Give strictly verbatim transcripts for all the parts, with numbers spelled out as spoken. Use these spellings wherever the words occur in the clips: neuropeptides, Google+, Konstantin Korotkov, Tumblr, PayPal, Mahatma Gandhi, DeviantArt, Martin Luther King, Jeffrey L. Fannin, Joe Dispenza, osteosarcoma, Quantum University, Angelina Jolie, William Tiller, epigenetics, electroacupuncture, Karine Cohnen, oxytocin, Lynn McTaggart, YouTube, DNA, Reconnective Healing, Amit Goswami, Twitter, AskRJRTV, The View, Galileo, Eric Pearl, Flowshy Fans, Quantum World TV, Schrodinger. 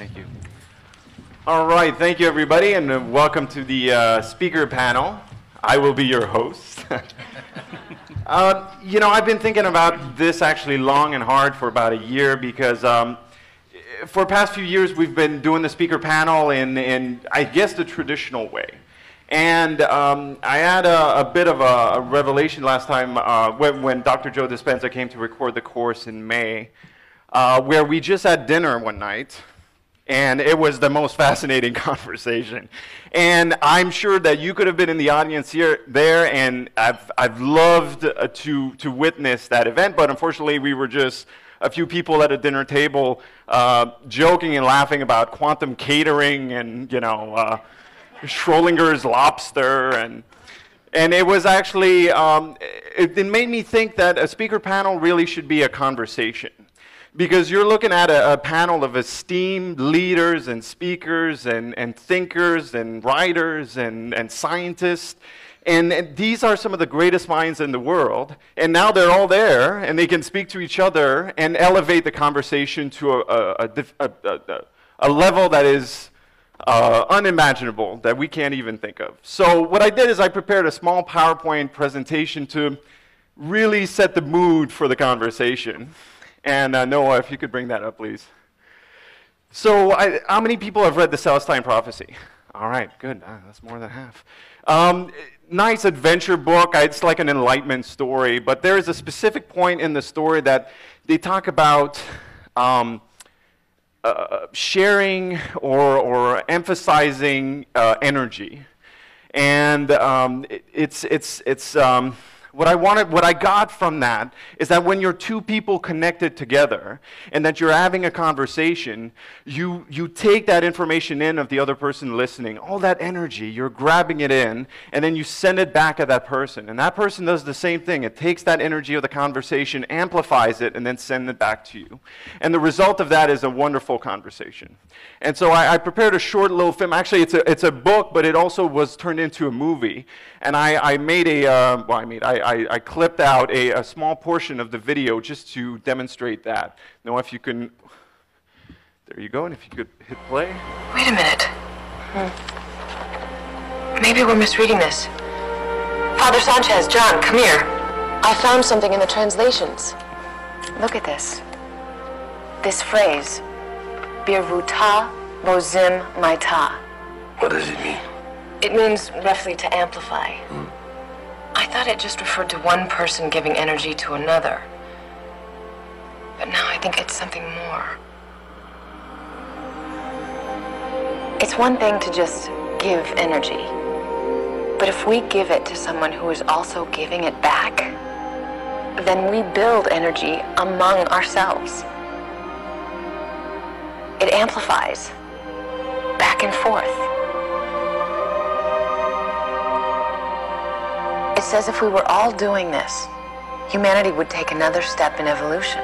Thank you. All right, thank you everybody, and welcome to the uh, speaker panel. I will be your host. uh, you know, I've been thinking about this actually long and hard for about a year, because um, for the past few years we've been doing the speaker panel in, in I guess, the traditional way. And um, I had a, a bit of a, a revelation last time uh, when, when Doctor Joe Dispenza came to record the course in May, uh, where we just had dinner one night, and it was the most fascinating conversation. And I'm sure that you could have been in the audience here, there, and I've, I've loved uh, to, to witness that event, but unfortunately we were just a few people at a dinner table uh, joking and laughing about quantum catering and, you know, uh, Schrodinger's lobster, and and it was actually um, it, it made me think that a speaker panel really should be a conversation, because you're looking at a, a panel of esteemed leaders and speakers and and thinkers and writers and and scientists, and, and these are some of the greatest minds in the world, and now they're all there and they can speak to each other and elevate the conversation to a a, a, a, a level that is Uh, unimaginable, that we can't even think of. So what I did is I prepared a small PowerPoint presentation to really set the mood for the conversation. And uh, Noah, if you could bring that up, please. So I, how many people have read The Celestine Prophecy? All right, good. Ah, that's more than half. Um, nice adventure book. It's like an enlightenment story. But there is a specific point in the story that they talk about um, Uh, sharing or, or emphasizing uh, energy, and um, it, it's it's it's um, what I wanted. What I got from that is that when you're two people connected together, and that you're having a conversation, you you take that information in of the other person listening. All that energy, you're grabbing it in, and then you send it back at that person, and that person does the same thing. It takes that energy of the conversation, amplifies it, and then sends it back to you. And the result of that is a wonderful conversation. And so I, I prepared a short little film. Actually, it's a it's a book, but it also was turned into a movie. And I I made a uh, well, I made I. I, I clipped out a, a small portion of the video just to demonstrate that. Now, if you can, there you go, and if you could hit play. Wait a minute. Hmm. Maybe we're misreading this. Father Sanchez, John, come here. I found something in the translations. Look at this. This phrase, Birvuta Bozim Maita. What does it mean? It means roughly to amplify. Hmm. I thought it just referred to one person giving energy to another. But now I think it's something more. It's one thing to just give energy. But if we give it to someone who is also giving it back, then we build energy among ourselves. It amplifies back and forth. It says if we were all doing this, humanity would take another step in evolution.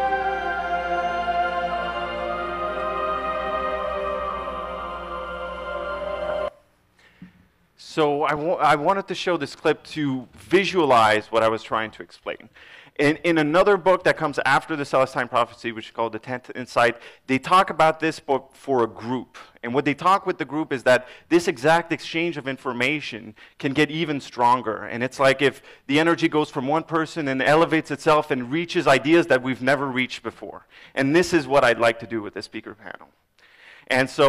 So I, I wanted to show this clip to visualize what I was trying to explain. In, in another book that comes after The Celestine Prophecy, which is called The Tenth Insight, they talk about this book for a group. And what they talk with the group is that this exact exchange of information can get even stronger. And it's like if the energy goes from one person and elevates itself and reaches ideas that we've never reached before. And this is what I'd like to do with the speaker panel. And so,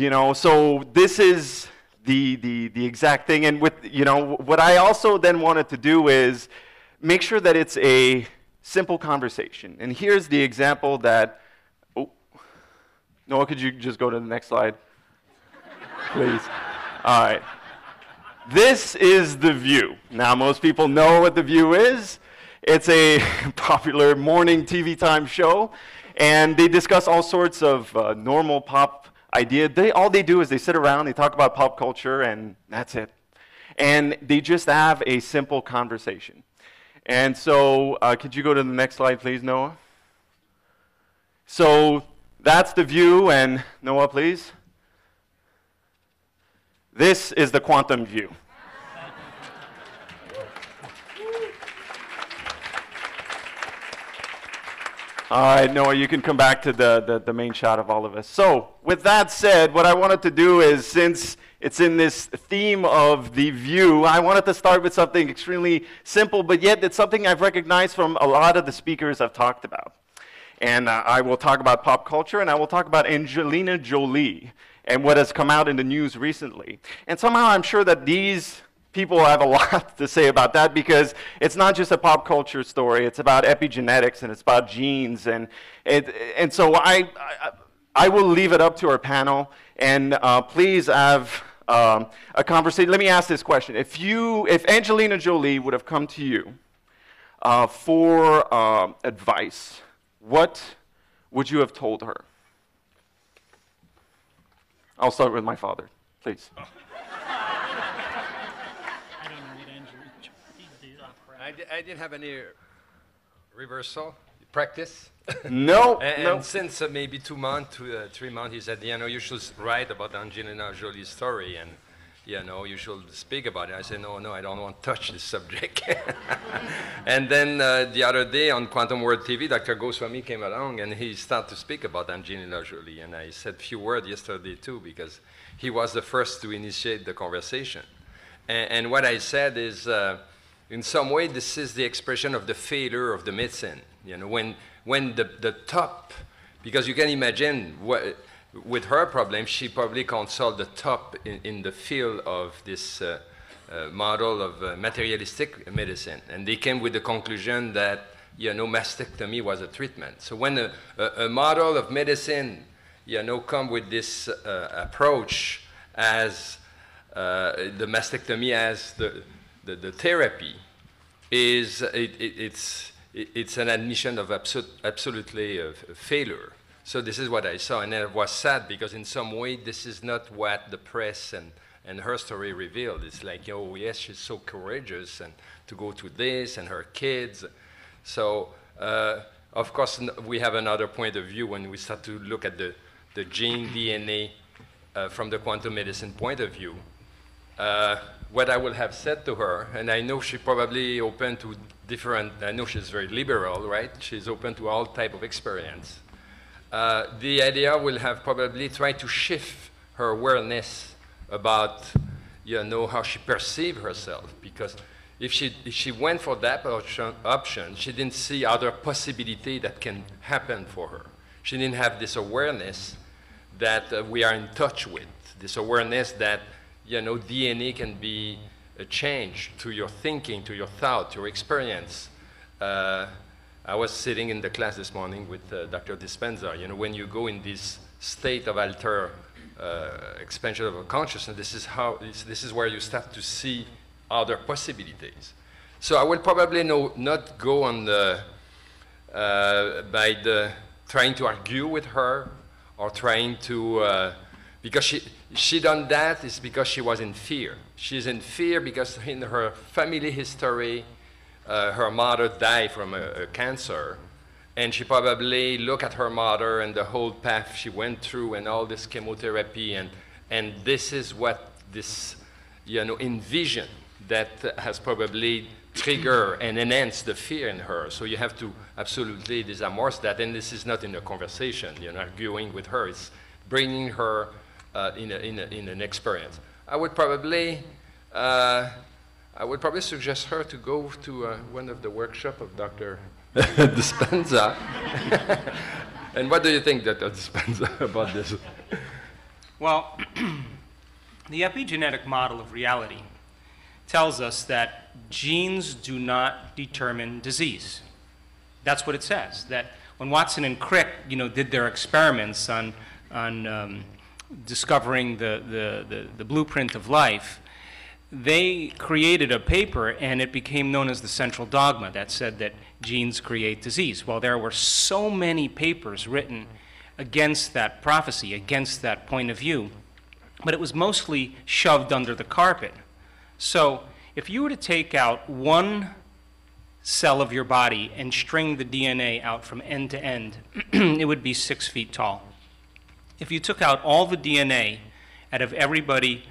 you know, so this is the, the, the exact thing. And with, you know, what I also then wanted to do is make sure that it's a simple conversation. And here's the example that, oh, Noah, could you just go to the next slide? Please. All right. This is The View. Now, most people know what The View is. It's a popular morning T V time show, and they discuss all sorts of uh, normal pop ideas. They, all they do is they sit around, they talk about pop culture, and that's it. And they just have a simple conversation. And so, uh, could you go to the next slide, please, Noah? So, that's The View, and Noah, please. This is the Quantum View. All right, Noah, you can come back to the, the, the main shot of all of us. So with that said, what I wanted to do is, since it's in this theme of The View, I wanted to start with something extremely simple, but yet it's something I've recognized from a lot of the speakers I've talked about. And uh, I will talk about pop culture, and I will talk about Angelina Jolie and what has come out in the news recently. And somehow I'm sure that these people have a lot to say about that, because it's not just a pop culture story, it's about epigenetics and it's about genes. And, it, and so I, I, I will leave it up to our panel, and uh, please have um, a conversation. Let me ask this question. If, you, if Angelina Jolie would have come to you uh, for um, advice, what would you have told her? I'll start with my father, please. Oh. I don't know what Angelina Jolie did. I, did, I didn't have any reversal practice. No, and, no. And since uh, maybe two months, two, uh, three months, he said, you know, you should write about Angelina Jolie's story, and you know, you should speak about it. I said, no, no, I don't want to touch this subject. And then uh, the other day on Quantum World T V, Doctor Goswami came along, and he started to speak about Angelina Jolie. And I said a few words yesterday, too, because he was the first to initiate the conversation. And, and what I said is, uh, in some way, this is the expression of the failure of the medicine. You know, when, when the, the top, because you can imagine what, with her problem, she probably consulted the top in, in the field of this uh, uh, model of uh, materialistic medicine. And they came with the conclusion that, you know, mastectomy was a treatment. So when a, a, a model of medicine, you know, come with this uh, approach as uh, the mastectomy as the, the, the therapy, is it, it, it's, it, it's an admission of absolute, absolutely a, a failure. So this is what I saw, and it was sad, because in some way, this is not what the press and, and her story revealed. It's like, oh, yes, she's so courageous and to go to this, and her kids. So, uh, of course, we have another point of view when we start to look at the, the gene D N A uh, from the quantum medicine point of view. Uh, what I would have said to her, and I know she probably open to different, I know she's very liberal, right? She's open to all type of experience. Uh, the idea will have probably tried to shift her awareness about, you know, how she perceived herself. Because if she, if she went for that option, option, she didn't see other possibility that can happen for her. She didn't have this awareness that uh, we are in touch with, this awareness that, you know, D N A can be a change to your thinking, to your thought, your experience. Uh, I was sitting in the class this morning with uh, Doctor Dispenza. You know, when you go in this state of altered uh, expansion of consciousness, this is how this is where you start to see other possibilities. So I will probably no, not go on the uh, by the trying to argue with her or trying to uh, because she she done that is because she was in fear. She's in fear because in her family history. Uh, her mother died from a, a cancer, and she probably looked at her mother and the whole path she went through and all this chemotherapy, and, and this is what this, you know, envision that has probably triggered and enhanced the fear in her. So you have to absolutely disamorph that, and this is not in a conversation, you're not arguing with her, it's bringing her uh, in, a, in, a, in an experience. I would probably, uh, I would probably suggest her to go to uh, one of the workshops of Doctor Dispenza. And what do you think, Doctor Dispenza, about this? Well, the epigenetic model of reality tells us that genes do not determine disease. That's what it says. That when Watson and Crick, you know, did their experiments on on um, discovering the, the the the blueprint of life, they created a paper, and it became known as the central dogma that said that genes create disease. Well, there were so many papers written against that prophecy, against that point of view, but it was mostly shoved under the carpet. So if you were to take out one cell of your body and string the D N A out from end to end, it would be six feet tall. If you took out all the D N A out of everybody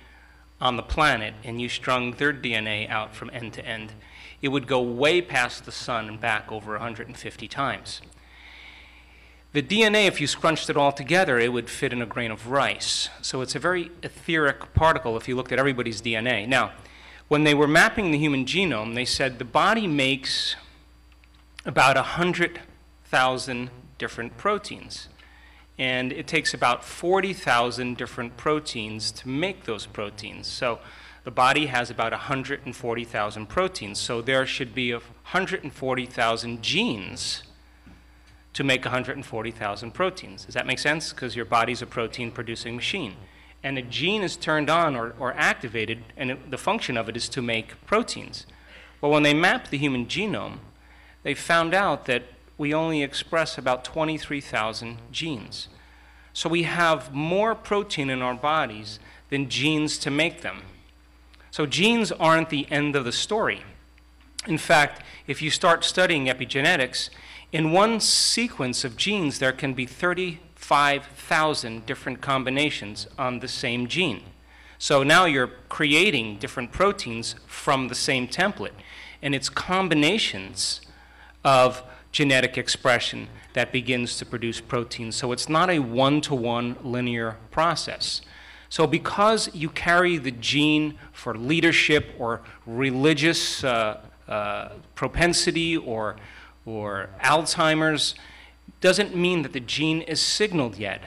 on the planet, and you strung their D N A out from end to end, it would go way past the sun and back over one hundred fifty times. The D N A, if you scrunched it all together, it would fit in a grain of rice. So it's a very etheric particle if you looked at everybody's D N A. Now, when they were mapping the human genome, they said the body makes about one hundred thousand different proteins. And it takes about forty thousand different proteins to make those proteins. So the body has about one hundred forty thousand proteins. So there should be one hundred forty thousand genes to make one hundred forty thousand proteins. Does that make sense? Because your body's a protein-producing machine. And a gene is turned on or, or activated, and it, the function of it is to make proteins. Well, when they mapped the human genome, they found out that we only express about twenty-three thousand genes. So we have more protein in our bodies than genes to make them. So genes aren't the end of the story. In fact, if you start studying epigenetics, in one sequence of genes, there can be thirty-five thousand different combinations on the same gene. So now you're creating different proteins from the same template. And it's combinations of genetic expression that begins to produce proteins. So it's not a one-to-one linear process. So because you carry the gene for leadership or religious uh, uh, propensity or, or Alzheimer's, doesn't mean that the gene is signaled yet.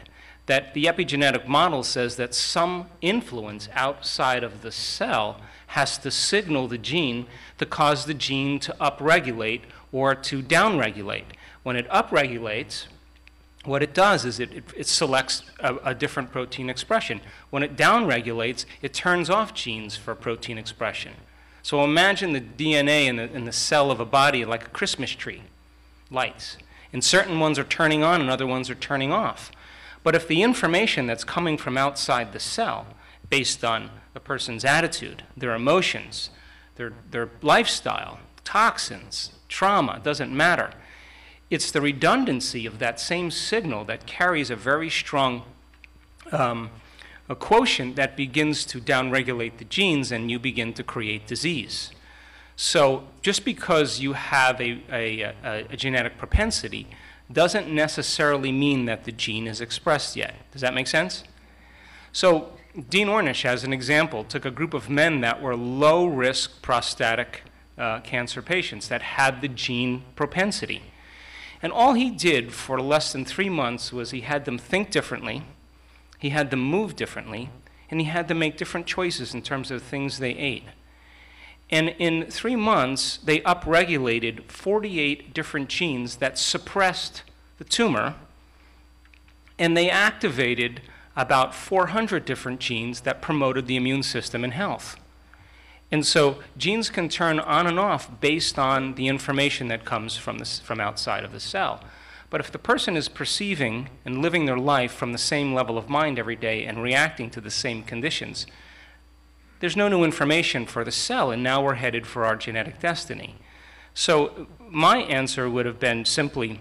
That the epigenetic model says that some influence outside of the cell has to signal the gene to cause the gene to upregulate or to downregulate. When it upregulates, what it does is it, it, it selects a, a different protein expression. When it downregulates, it turns off genes for protein expression. So imagine the D N A in the, in the cell of a body like a Christmas tree, lights. And certain ones are turning on and other ones are turning off. But if the information that's coming from outside the cell, based on the person's attitude, their emotions, their, their lifestyle, toxins, trauma, doesn't matter. It's the redundancy of that same signal that carries a very strong um, a quotient that begins to downregulate the genes, and you begin to create disease. So just because you have a, a, a, a genetic propensity doesn't necessarily mean that the gene is expressed yet. Does that make sense? So Dean Ornish, as an example, took a group of men that were low-risk prostatic Uh, cancer patients that had the gene propensity. And all he did for less than three months was he had them think differently, he had them move differently, and he had them make different choices in terms of the things they ate. And in three months, they upregulated forty-eight different genes that suppressed the tumor, and they activated about four hundred different genes that promoted the immune system and health. And so genes can turn on and off based on the information that comes from, the, from outside of the cell. But if the person is perceiving and living their life from the same level of mind every day and reacting to the same conditions, there's no new information for the cell, and now we're headed for our genetic destiny. So my answer would have been simply,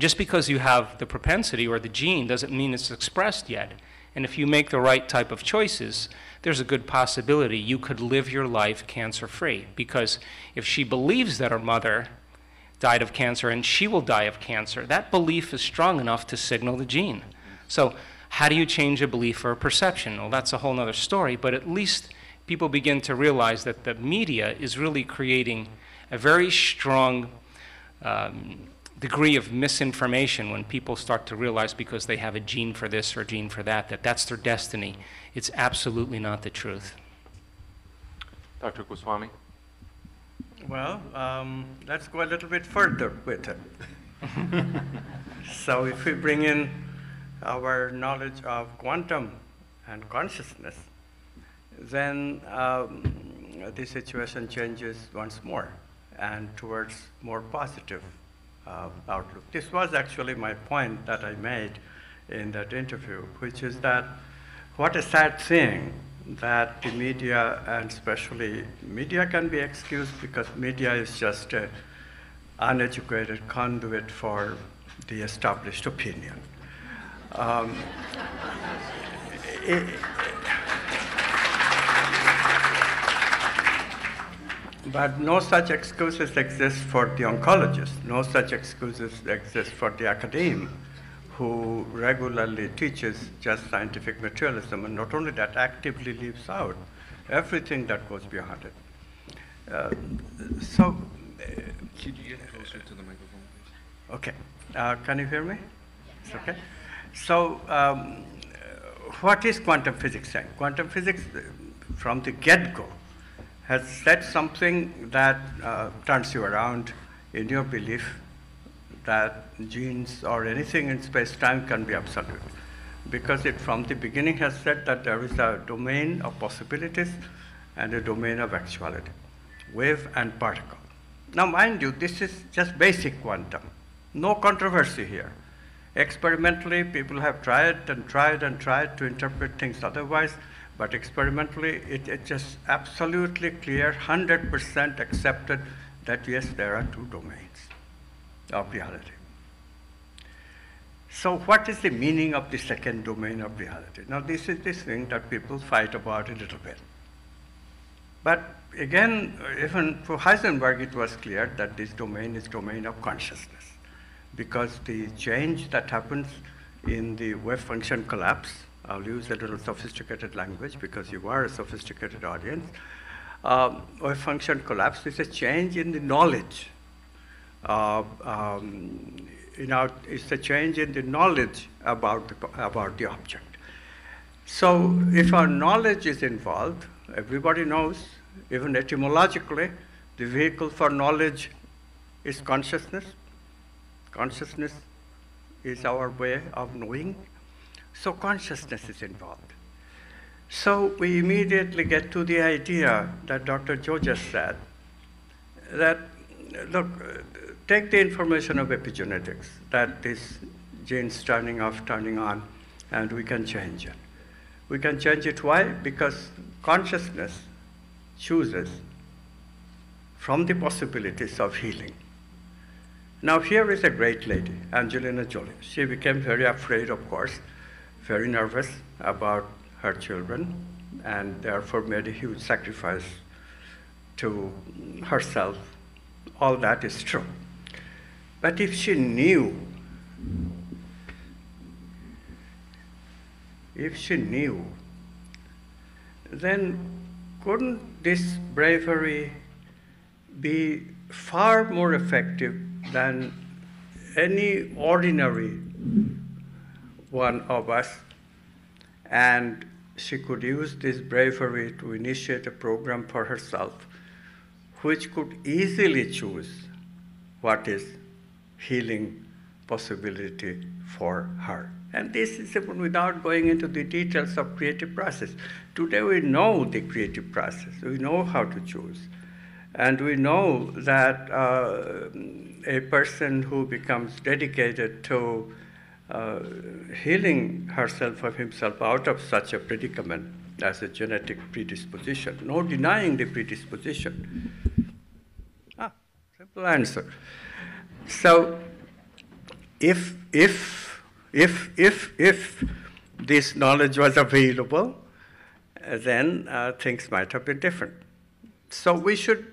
just because you have the propensity or the gene doesn't mean it's expressed yet. And if you make the right type of choices, there's a good possibility you could live your life cancer-free. Because if she believes that her mother died of cancer and she will die of cancer, that belief is strong enough to signal the gene. So how do you change a belief or a perception? Well, that's a whole other story, but at least people begin to realize that the media is really creating a very strong um, degree of misinformation when people start to realize because they have a gene for this or a gene for that, that that's their destiny. It's absolutely not the truth. Doctor Goswami? Well, um, let's go a little bit further with it. So if we bring in our knowledge of quantum and consciousness, then um, the situation changes once more and towards more positive Uh, outlook. This was actually my point that I made in that interview, which is that what a sad thing that the media, and especially media, can be excused because media is just an uneducated conduit for the established opinion. Um, it, But no such excuses exist for the oncologists. No such excuses exist for the academe. who regularly teaches just scientific materialism, and not only that, actively leaves out everything that goes behind it. Uh, so, uh, could you get closer to the microphone, please? Okay. Uh, can you hear me? It's okay. So, um, what is quantum physics saying? Quantum physics, from the get-go, has said something that uh, turns you around in your belief that genes or anything in space-time can be absolute, because it from the beginning has said that there is a domain of possibilities and a domain of actuality, wave and particle. Now, mind you, this is just basic quantum. No controversy here. Experimentally, people have tried and tried and tried to interpret things otherwise, but experimentally, it, it's just absolutely clear, one hundred percent accepted that, yes, there are two domains of reality. So what is the meaning of the second domain of reality? Now, this is this thing that people fight about a little bit. But again, even for Heisenberg, it was clear that this domain is domain of consciousness, because the change that happens in the wave function collapse, I'll use a little sophisticated language because you are a sophisticated audience, um, wave function collapse is a change in the knowledge. Uh, um, you know, it's a change in the knowledge about the, about the object. So if our knowledge is involved, everybody knows, even etymologically, the vehicle for knowledge is consciousness. Consciousness is our way of knowing. So consciousness is involved. So we immediately get to the idea that Doctor Joe just said, that, look, take the information of epigenetics, that this gene's turning off, turning on, and we can change it. We can change it, why? Because consciousness chooses from the possibilities of healing. Now, here is a great lady, Angelina Jolie. She became very afraid, of course, very nervous about her children, and therefore made a huge sacrifice to herself. All that is true. But if she knew, if she knew, then couldn't this bravery be far more effective than any ordinary one of us? And she could use this bravery to initiate a program for herself, which could easily choose what is healing possibility for her. And this is without going into the details of creative process. Today we know the creative process. We know how to choose. And we know that uh, a person who becomes dedicated to uh, healing herself or himself out of such a predicament as a genetic predisposition, no denying the predisposition. Ah, simple answer. So if, if, if, if, if this knowledge was available, then uh, things might have been different. So we should,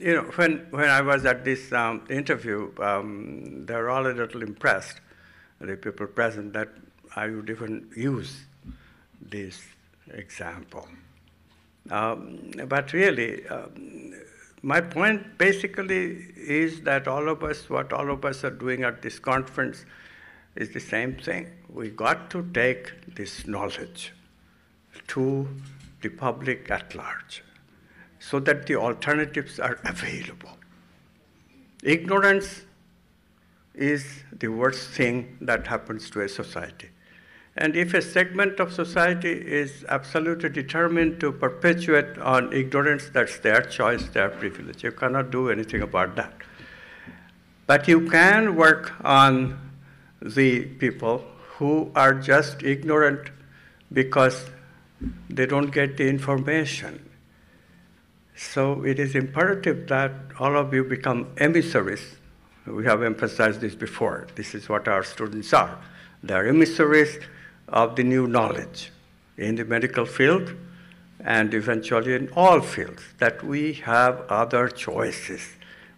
you know, when, when I was at this um, interview, um, they were all a little impressed, the people present, that I would even use this example. Um, but really, um, my point basically is that all of us, what all of us are doing at this conference is the same thing. We got to take this knowledge to the public at large, so that the alternatives are available. Ignorance is the worst thing that happens to a society. And if a segment of society is absolutely determined to perpetuate on ignorance, that's their choice, their privilege. You cannot do anything about that. But you can work on the people who are just ignorant because they don't get the information. So it is imperative that all of you become emissaries. We have emphasized this before. This is what our students are. They are emissaries of the new knowledge in the medical field and eventually in all fields, that we have other choices.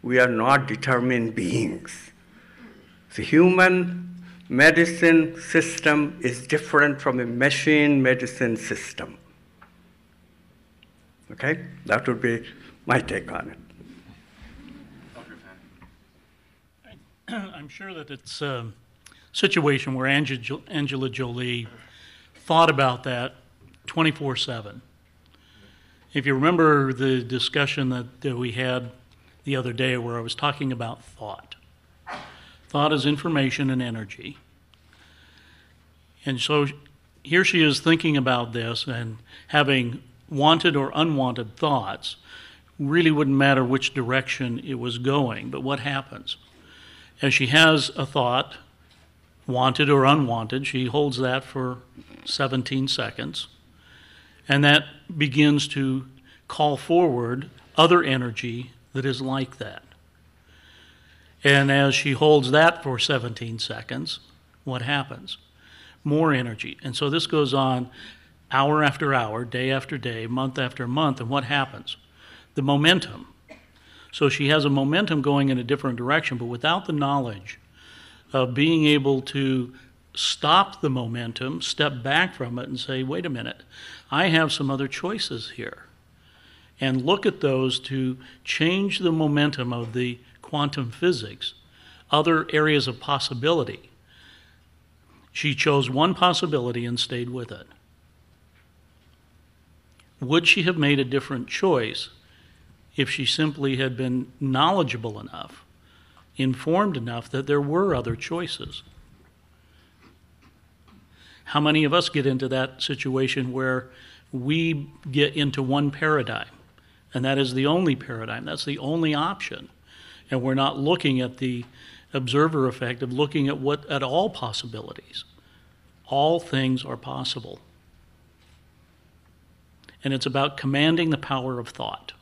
We are not determined beings. The human medicine system is different from a machine medicine system. Okay? That would be my take on it. I'm sure that it's a situation where Angela Jolie thought about that twenty-four seven. If you remember the discussion that, that we had the other day where I was talking about thought. Thought is information and energy. And so here she is thinking about this and having wanted or unwanted thoughts. Really wouldn't matter which direction it was going, but what happens? As she has a thought, wanted or unwanted, she holds that for seventeen seconds. And that begins to call forward other energy that is like that. And as she holds that for seventeen seconds, what happens? More energy. And so this goes on hour after hour, day after day, month after month, and what happens? The momentum. So she has a momentum going in a different direction, but without the knowledge of being able to stop the momentum, step back from it and say, wait a minute, I have some other choices here. And look at those to change the momentum of the quantum physics, other areas of possibility. She chose one possibility and stayed with it. Would she have made a different choice if she simply had been knowledgeable enough, informed enough that there were other choices? How many of us get into that situation where we get into one paradigm, and that is the only paradigm, that's the only option, and we're not looking at the observer effect of looking at what at all possibilities. All things are possible. And it's about commanding the power of thought.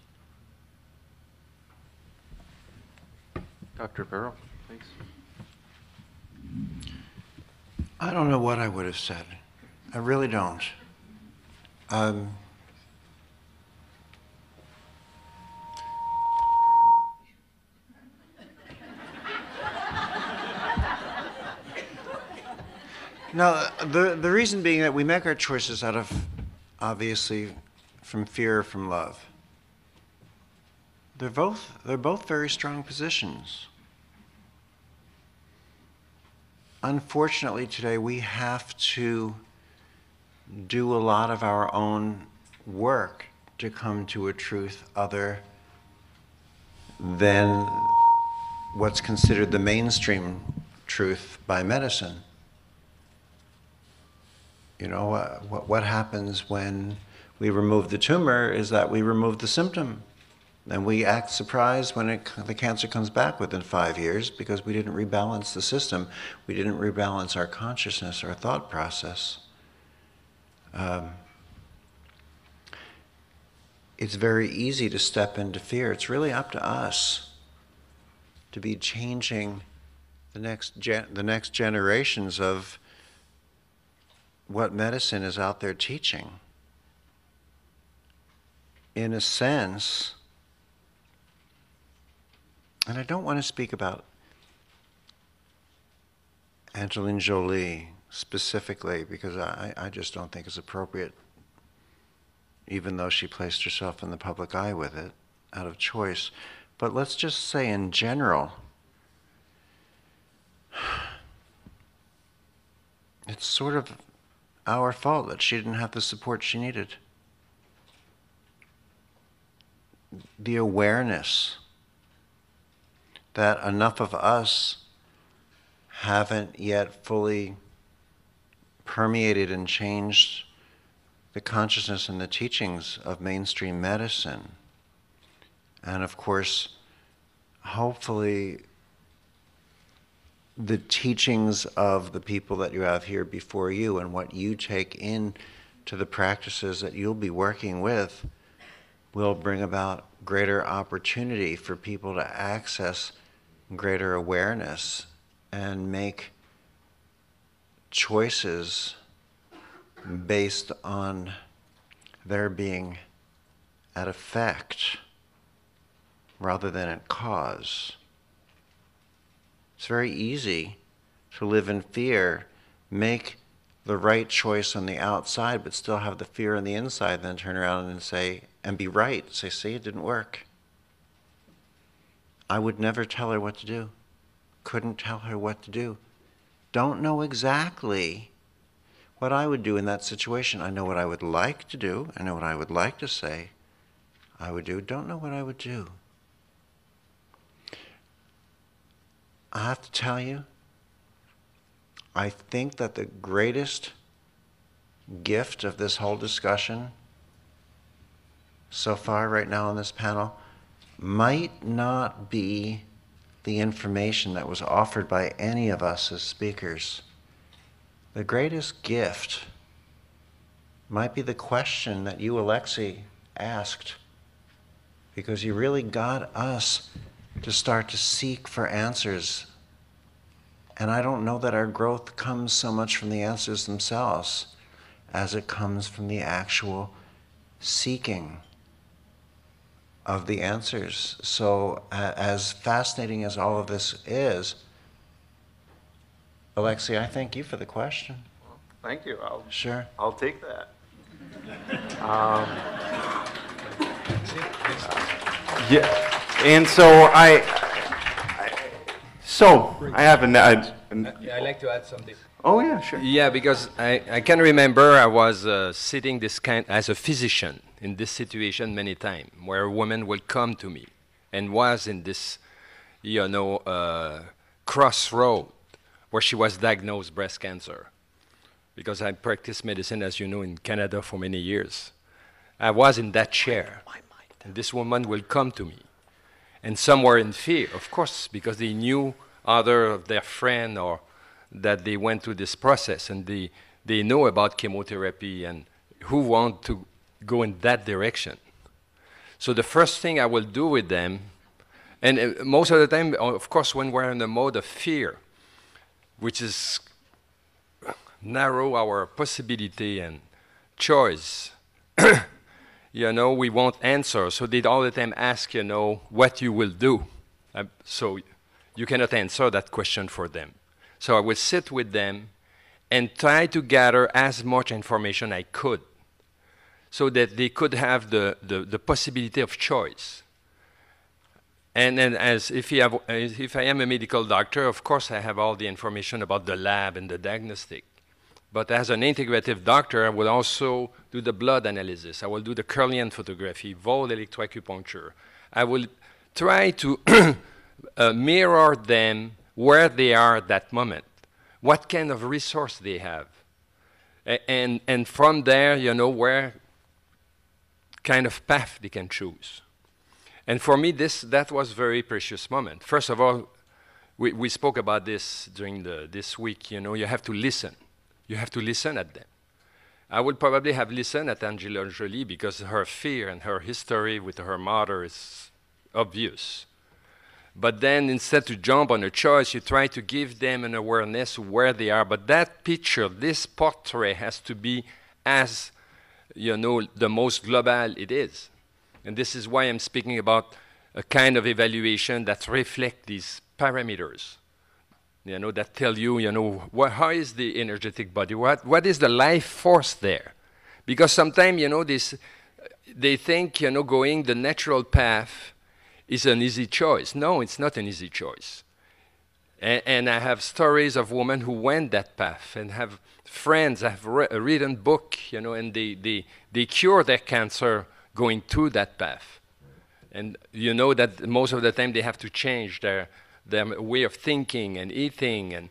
Doctor Pearl, thanks. I don't know what I would have said. I really don't. Um, now, the, the reason being that we make our choices out of, obviously, from fear, from love. They're both, they're both very strong positions. Unfortunately, today we have to do a lot of our own work to come to a truth other than what's considered the mainstream truth by medicine. You know, uh, what, what happens when we remove the tumor is that we remove the symptom. And we act surprised when it, the cancer comes back within five years because we didn't rebalance the system. We didn't rebalance our consciousness, our thought process. Um, it's very easy to step into fear. It's really up to us to be changing the next, gen the next generations of what medicine is out there teaching. In a sense, and I don't want to speak about Angelina Jolie specifically because I, I just don't think it's appropriate, even though she placed herself in the public eye with it out of choice. But let's just say in general, it's sort of our fault that she didn't have the support she needed. The awareness that enough of us haven't yet fully permeated and changed the consciousness and the teachings of mainstream medicine. And of course, hopefully, the teachings of the people that you have here before you and what you take in to the practices that you'll be working with will bring about greater opportunity for people to access greater awareness and make choices based on their being at effect rather than at cause. It's very easy to live in fear, make the right choice on the outside, but still have the fear on the inside, then turn around and say, and be right. Say, see, it didn't work. I would never tell her what to do. Couldn't tell her what to do. Don't know exactly what I would do in that situation. I know what I would like to do. I know what I would like to say I would do. Don't know what I would do. I have to tell you, I think that the greatest gift of this whole discussion so far right now on this panel might not be the information that was offered by any of us as speakers. The greatest gift might be the question that you, Alexi, asked, because you really got us to start to seek for answers. And I don't know that our growth comes so much from the answers themselves as it comes from the actual seeking of the answers. So uh, as fascinating as all of this is, Alexi, I thank you for the question. Well, thank you. I'll, sure. I'll take that. um, yeah, and so I, I so I have an. I, an yeah, I'd like to add something. Oh yeah, sure. Yeah, because I, I can remember I was uh, sitting this kind as a physician in this situation many times, where a woman will come to me, and was in this, you know, uh, crossroad, where she was diagnosed breast cancer. Because I practiced medicine, as you know, in Canada for many years. I was in that chair, and this woman will come to me. And some were in fear, of course, because they knew other of their friend or that they went through this process, and they, they know about chemotherapy and who want to go in that direction. So the first thing I will do with them, and uh, most of the time, of course, when we're in the mode of fear, which is narrow our possibility and choice. You know, we want answers. So they all the time ask, you know, what you will do. Uh, so you cannot answer that question for them. So I will sit with them and try to gather as much information I could so that they could have the, the, the possibility of choice. And then as if, you have, if I am a medical doctor, of course I have all the information about the lab and the diagnostic. But as an integrative doctor, I will also do the blood analysis. I will do the Kirlian photography, V O L electroacupuncture. I will try to uh, mirror them where they are at that moment, what kind of resource they have. A and, and from there, you know, where kind of path they can choose. And for me, this, that was a very precious moment. First of all, we, we spoke about this during the, this week. You know, you have to listen. You have to listen at them. I would probably have listened at Angelina Jolie because her fear and her history with her mother is obvious. But then instead to jump on a choice, you try to give them an awareness of where they are. But that picture, this portrait has to be as, you know, the most global it is. And this is why I'm speaking about a kind of evaluation that reflects these parameters, you know, that tell you, you know, what, how is the energetic body? What, what is the life force there? Because sometimes, you know, this, they think, you know, going the natural path is an easy choice. No, it's not an easy choice. And, and I have stories of women who went that path and have friends, I've re written books, you know, and they, they, they cure their cancer going through that path. And you know that most of the time they have to change their, their way of thinking and eating. And,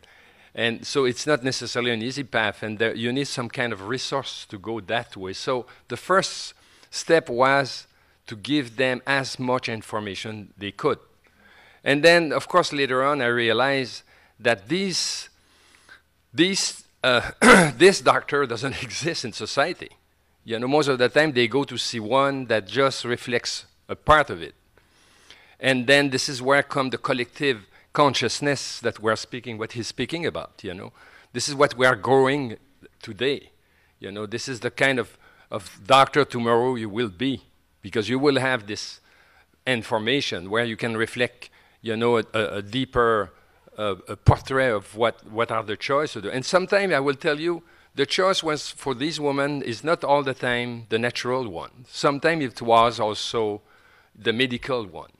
and so it's not necessarily an easy path, and there, you need some kind of resource to go that way. So the first step was to give them as much information they could. And then, of course, later on I realized that these, these, uh, this doctor doesn't exist in society. You know, most of the time they go to see one that just reflects a part of it. And then this is where comes the collective consciousness that we're speaking, what he's speaking about, you know. This is what we are growing today. You know, this is the kind of, of doctor tomorrow you will be, because you will have this information where you can reflect, you know, a, a deeper uh, a portrait of what, what are the choices. And sometimes I will tell you, the choice was for these women is not all the time the natural one. Sometimes it was also the medical one,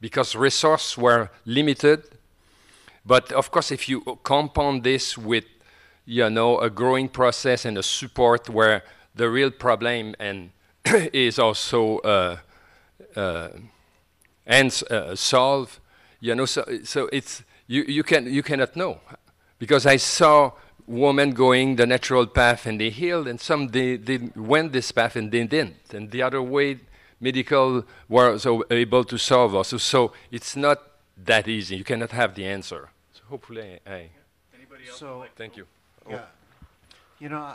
because resources were limited. But of course, if you compound this with, you know, a growing process and a support where the real problem and is also uh, uh, and uh, solved, you know, so, so it's you, you can you cannot know, because I saw women going the natural path and they healed, and some they, they went this path and they didn't, and the other way medical were so able to solve also. So it's not that easy. You cannot have the answer. So hopefully, I. I Anybody else? So like thank you. Oh. Yeah. You know,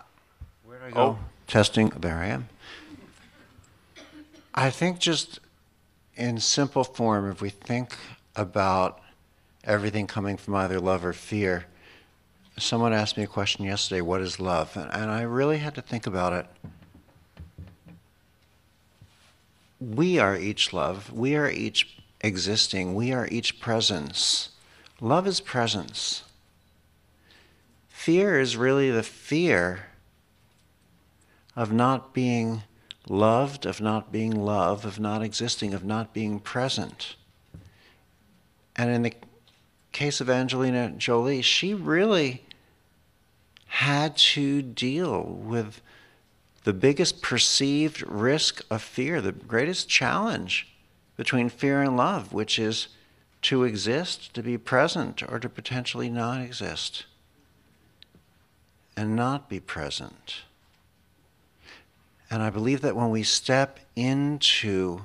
where do I go? Oh. Testing. There I am. I think just in simple form, if we think about everything coming from either love or fear. Someone asked me a question yesterday, what is love? And, and I really had to think about it. We are each love. We are each existing. We are each presence. Love is presence. Fear is really the fear of not being loved, of not being love, of not existing, of not being present. And in the case of Angelina Jolie, she really had to deal with the biggest perceived risk of fear, the greatest challenge between fear and love, which is to exist, to be present, or to potentially not exist and not be present. And I believe that when we step into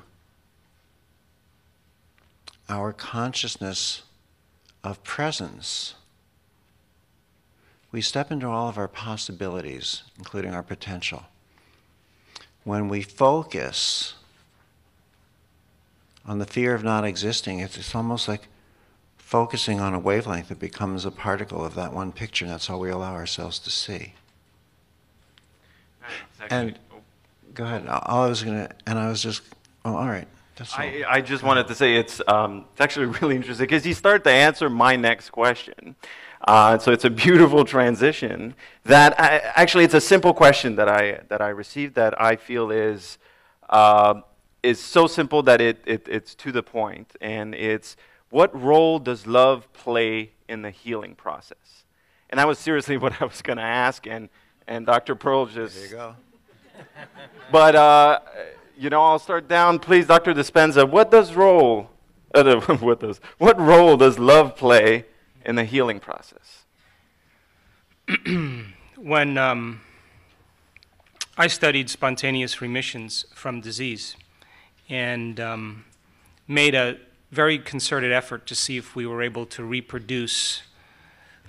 our consciousness of presence, we step into all of our possibilities, including our potential. When we focus on the fear of not existing, it's, it's almost like focusing on a wavelength that becomes a particle of that one picture, and that's all we allow ourselves to see. And oh. Go ahead. All I was gonna, and I was just, oh, all right. I, I just wanted to say it's, um, it's actually really interesting because you start to answer my next question. Uh, so it's a beautiful transition that I, actually it's a simple question that I, that I received that I feel is, uh, is so simple that it, it, it's to the point. And it's, what role does love play in the healing process? And that was seriously what I was going to ask, and, and Doctor Pearl just... There you go. But... Uh, You know, I'll start down, please, Doctor Dispenza. What does role, uh, what does, what role does love play in the healing process? When um, I studied spontaneous remissions from disease, and um, made a very concerted effort to see if we were able to reproduce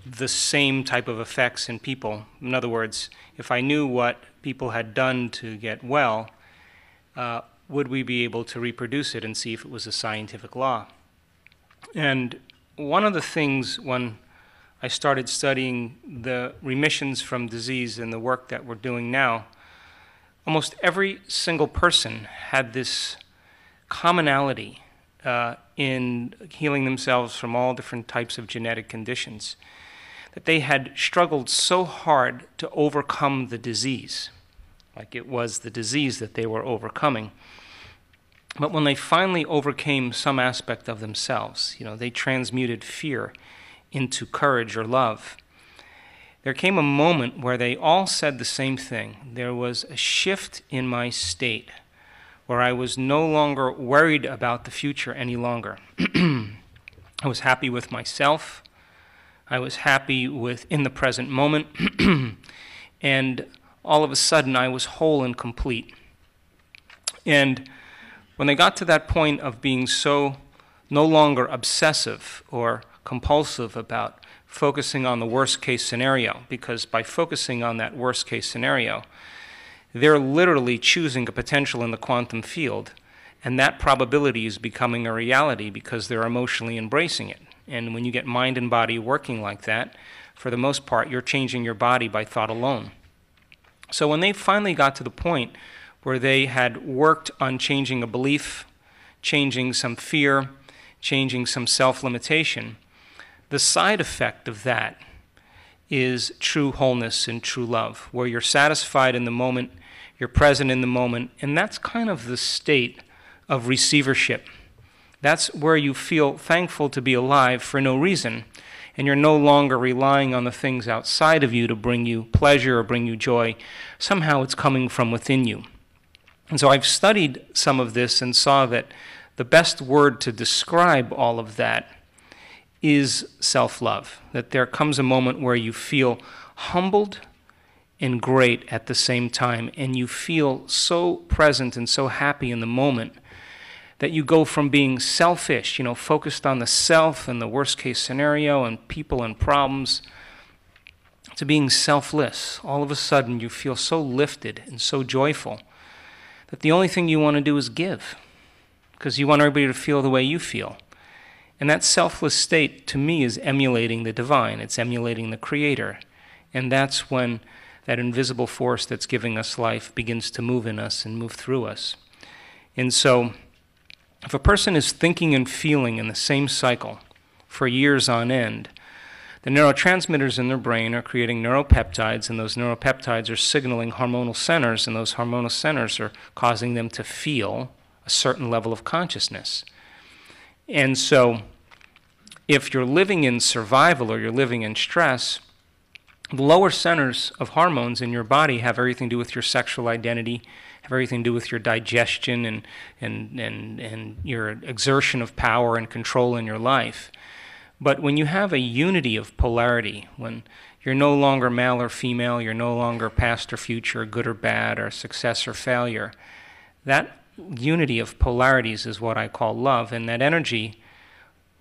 the same type of effects in people. In other words, if I knew what people had done to get well, Uh, would we be able to reproduce it and see if it was a scientific law? And one of the things when I started studying the remissions from disease and the work that we're doing now, almost every single person had this commonality uh, in healing themselves from all different types of genetic conditions, that they had struggled so hard to overcome the disease. Like it was the disease that they were overcoming. But when they finally overcame some aspect of themselves, you know, they transmuted fear into courage or love, there came a moment where they all said the same thing. There was a shift in my state where I was no longer worried about the future any longer. I was happy with myself. I was happy with in the present moment. And all of a sudden, I was whole and complete. And when they got to that point of being so no longer obsessive or compulsive about focusing on the worst-case scenario, because by focusing on that worst-case scenario, they're literally choosing a potential in the quantum field, and that probability is becoming a reality because they're emotionally embracing it. And when you get mind and body working like that, for the most part, you're changing your body by thought alone. So when they finally got to the point where they had worked on changing a belief, changing some fear, changing some self-limitation, The side effect of that is true wholeness and true love, where you're satisfied in the moment, you're present in the moment, and that's kind of the state of receivership. That's where you feel thankful to be alive for no reason, and you're no longer relying on the things outside of you to bring you pleasure or bring you joy. Somehow it's coming from within you. And so I've studied some of this and saw that the best word to describe all of that is self-love, that there comes a moment where you feel humbled and great at the same time, and you feel so present and so happy in the moment that you go from being selfish, you know, focused on the self and the worst-case scenario and people and problems, to being selfless. All of a sudden, you feel so lifted and so joyful that the only thing you want to do is give, because you want everybody to feel the way you feel. And that selfless state, to me, is emulating the divine. It's emulating the Creator. And that's when that invisible force that's giving us life begins to move in us and move through us. And so, if a person is thinking and feeling in the same cycle for years on end, the neurotransmitters in their brain are creating neuropeptides, and those neuropeptides are signaling hormonal centers, and those hormonal centers are causing them to feel a certain level of consciousness. And so if you're living in survival or you're living in stress, the lower centers of hormones in your body have everything to do with your sexual identity, have everything to do with your digestion and, and, and, and your exertion of power and control in your life. But when you have a unity of polarity, when you're no longer male or female, you're no longer past or future, good or bad, or success or failure, that unity of polarities is what I call love, and that energy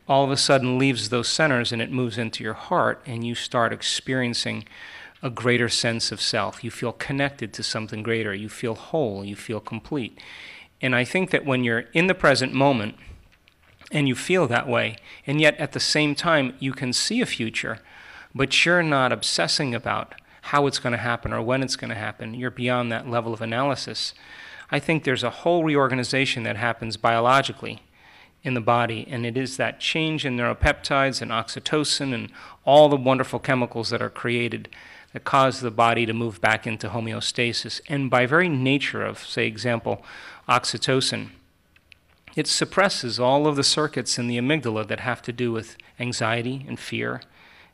all of a sudden leaves those centers and it moves into your heart, and you start experiencing a greater sense of self. You feel connected to something greater. You feel whole. You feel complete. And I think that when you're in the present moment and you feel that way, and yet at the same time you can see a future, but you're not obsessing about how it's going to happen or when it's going to happen. You're beyond that level of analysis. I think there's a whole reorganization that happens biologically in the body, and it is that change in neuropeptides and oxytocin and all the wonderful chemicals that are created that cause the body to move back into homeostasis. And by very nature of, say, example, oxytocin, it suppresses all of the circuits in the amygdala that have to do with anxiety and fear.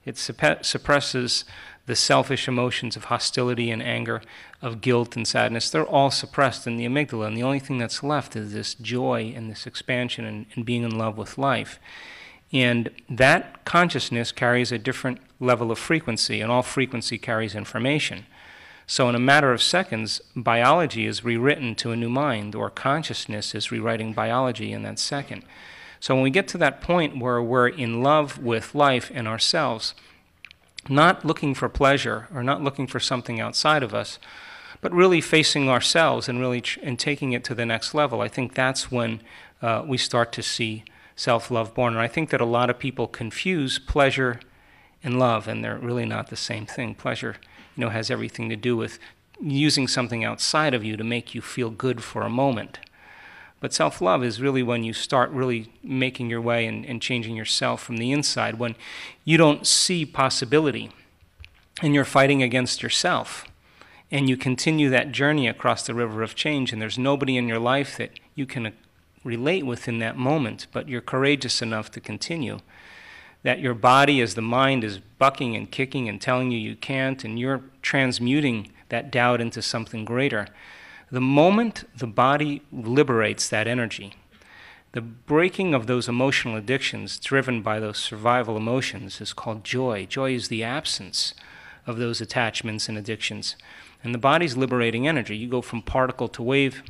It supp- suppresses the selfish emotions of hostility and anger, of guilt and sadness. They're all suppressed in the amygdala, and the only thing that's left is this joy and this expansion and, and being in love with life. And that consciousness carries a different level of frequency, and all frequency carries information. So in a matter of seconds, biology is rewritten to a new mind, or consciousness is rewriting biology in that second. So when we get to that point where we're in love with life and ourselves, not looking for pleasure or not looking for something outside of us, but really facing ourselves and really tr and taking it to the next level, I think that's when uh, we start to see self-love born. And I think that a lot of people confuse pleasure and love, and they're really not the same thing. Pleasure, you know, has everything to do with using something outside of you to make you feel good for a moment. But self-love is really when you start really making your way and, and changing yourself from the inside, when you don't see possibility and you're fighting against yourself, and you continue that journey across the river of change, and there's nobody in your life that you can relate with in that moment, but you're courageous enough to continue. That your body, as the mind, is bucking and kicking and telling you you can't, and you're transmuting that doubt into something greater. The moment the body liberates that energy, the breaking of those emotional addictions driven by those survival emotions is called joy. Joy is the absence of those attachments and addictions. And the body's liberating energy. You go from particle to wave,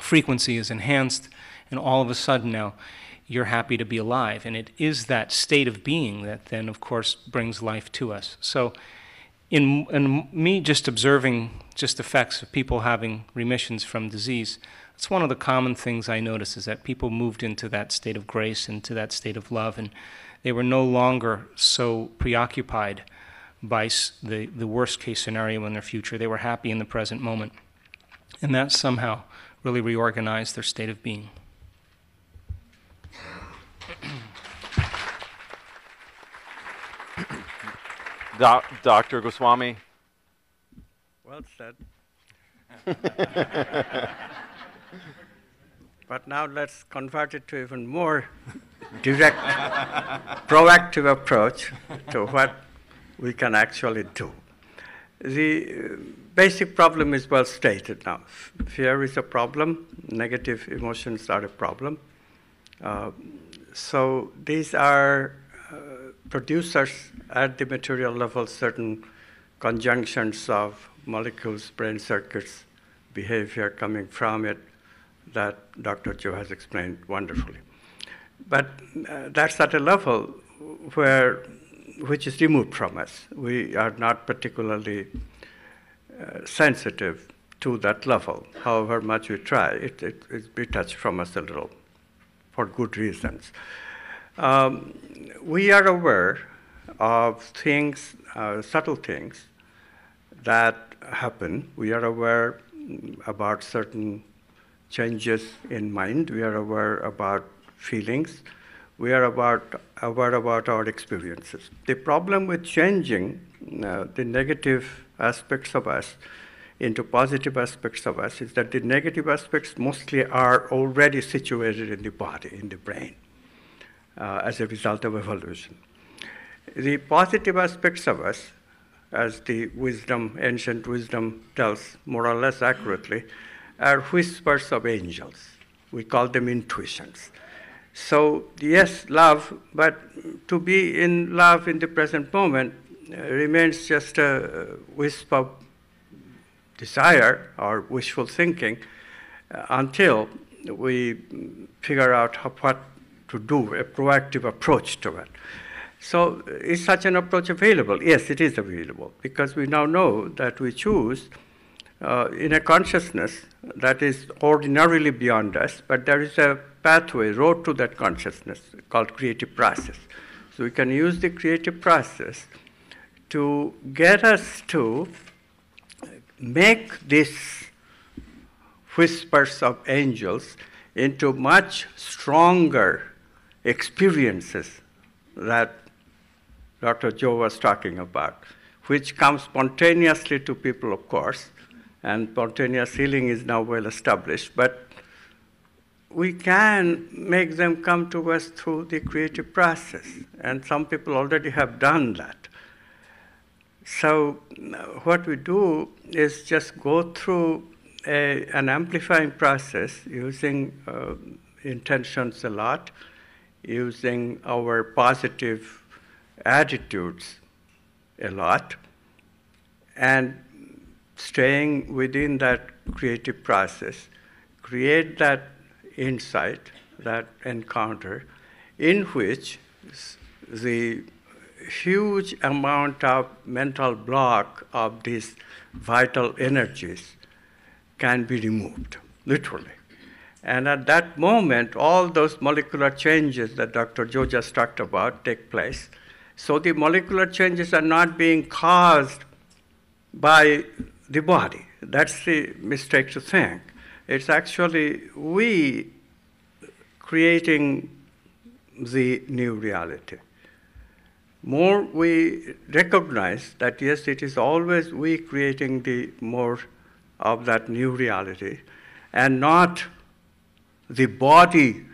frequency is enhanced, and all of a sudden now you're happy to be alive. And it is that state of being that then, of course, brings life to us. So in, in me just observing just effects of people having remissions from disease, that's one of the common things I notice, is that people moved into that state of grace, into that state of love, and they were no longer so preoccupied by the, the worst-case scenario in their future. They were happy in the present moment, and that somehow really reorganized their state of being. Do Doctor Goswami? Well said. But now let's convert it to even more direct, proactive approach to what we can actually do. The basic problem is well stated now. Fear is a problem. Negative emotions are a problem. Uh, so these are uh, producers at the material level, certain conjunctions of molecules, brain circuits, behavior coming from it that Doctor Joe has explained wonderfully. But uh, that's at a level where, which is removed from us. We are not particularly uh, sensitive to that level. However much we try, it, it, it detached from us a little, for good reasons. Um, we are aware of things, uh, subtle things, that happen. We are aware about certain changes in mind. We are aware about feelings. We are about, aware about our experiences. The problem with changing uh, the negative aspects of us into positive aspects of us is that the negative aspects mostly are already situated in the body, in the brain, uh, as a result of evolution. The positive aspects of us, as the wisdom, ancient wisdom tells more or less accurately, are whispers of angels. We call them intuitions. So yes, love, but to be in love in the present moment uh, remains just a wisp of desire or wishful thinking uh, until we figure out how, what to do, a proactive approach to it. So is such an approach available? Yes, it is available, because we now know that we choose uh, in a consciousness that is ordinarily beyond us, but there is a pathway, road to that consciousness called creative process. So we can use the creative process to get us to make these whispers of angels into much stronger experiences that Doctor Joe was talking about, which comes spontaneously to people, of course, and spontaneous healing is now well established, but we can make them come to us through the creative process, and some people already have done that. So what we do is just go through a, an amplifying process using uh, intentions a lot, using our positive attitudes a lot, and staying within that creative process, create that insight, that encounter, in which the huge amount of mental block of these vital energies can be removed, literally. And at that moment, all those molecular changes that Doctor Joe just talked about take place. So the molecular changes are not being caused by the body. That's the mistake to think. It's actually we creating the new reality. More we recognize that, yes, it is always we creating the more of that new reality and not the body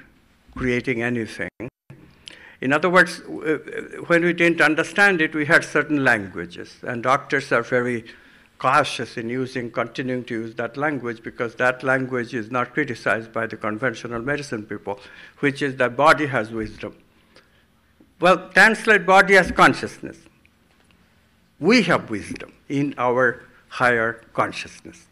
creating anything. In other words, when we didn't understand it, we had certain languages, and doctors are very cautious in using, continuing to use that language, because that language is not criticized by the conventional medicine people, which is that body has wisdom. Well, translate body as consciousness. We have wisdom in our higher consciousness.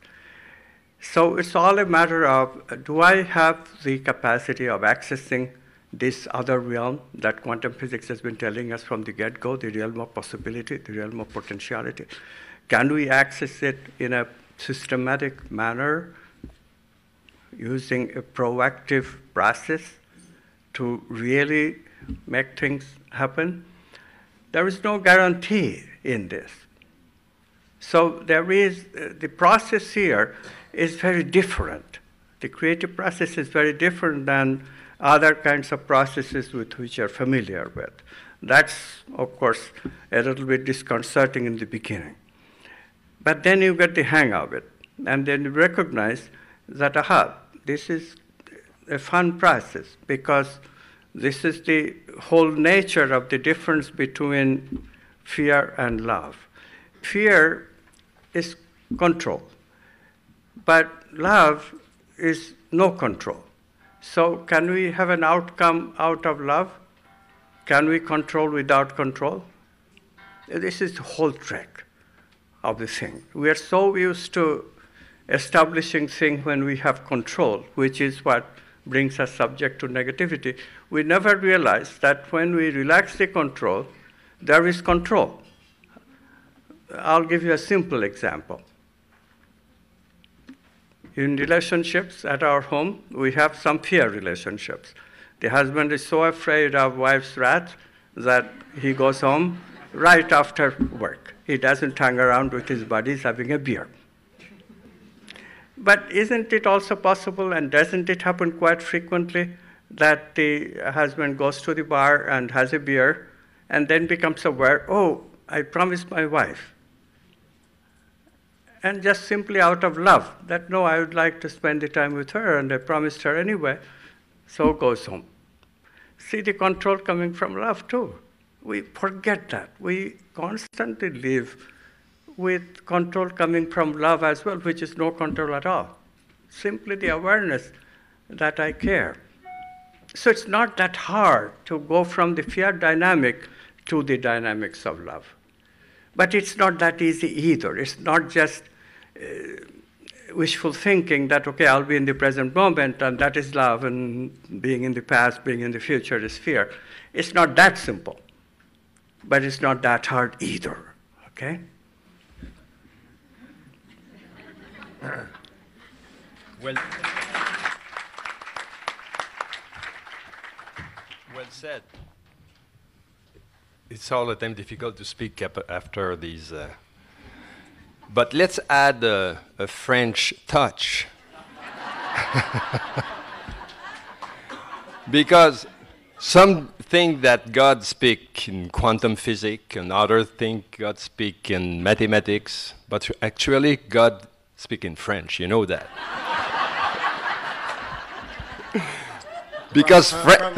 So it's all a matter of, do I have the capacity of accessing this other realm that quantum physics has been telling us from the get-go, the realm of possibility, the realm of potentiality? Can we access it in a systematic manner using a proactive process to really make things happen? There is no guarantee in this. So there is, uh, the process here is very different. The creative process is very different than other kinds of processes with which you're familiar with. That's, of course, a little bit disconcerting in the beginning. But then you get the hang of it, and then you recognize that, aha, this is a fun process, because this is the whole nature of the difference between fear and love. Fear is control, but love is no control. So can we have an outcome out of love? Can we control without control? This is the whole trick of the thing. We are so used to establishing things when we have control, which is what brings us subject to negativity. We never realize that when we relax the control, there is control. I'll give you a simple example. In relationships at our home, we have some fear relationships. The husband is so afraid of wife's wrath that he goes home right after work. He doesn't hang around with his buddies having a beer. But isn't it also possible, and doesn't it happen quite frequently, that the husband goes to the bar and has a beer and then becomes aware, oh, I promised my wife. And just simply out of love, that no, I would like to spend the time with her, and I promised her anyway, so goes home. See the control coming from love too. We forget that. We constantly live with control coming from love as well, which is no control at all. Simply the awareness that I care. So it's not that hard to go from the fear dynamic to the dynamics of love. But it's not that easy either. It's not just uh, wishful thinking that, okay, I'll be in the present moment, and that is love, and being in the past, being in the future is fear. It's not that simple. But it's not that hard either, okay? Well, well said. It's all the time difficult to speak up after these. Uh, but let's add uh, a French touch. Because some think that God speaks in quantum physics, and others think God speaks in mathematics, but actually God speak in French, you know that. Because from, from,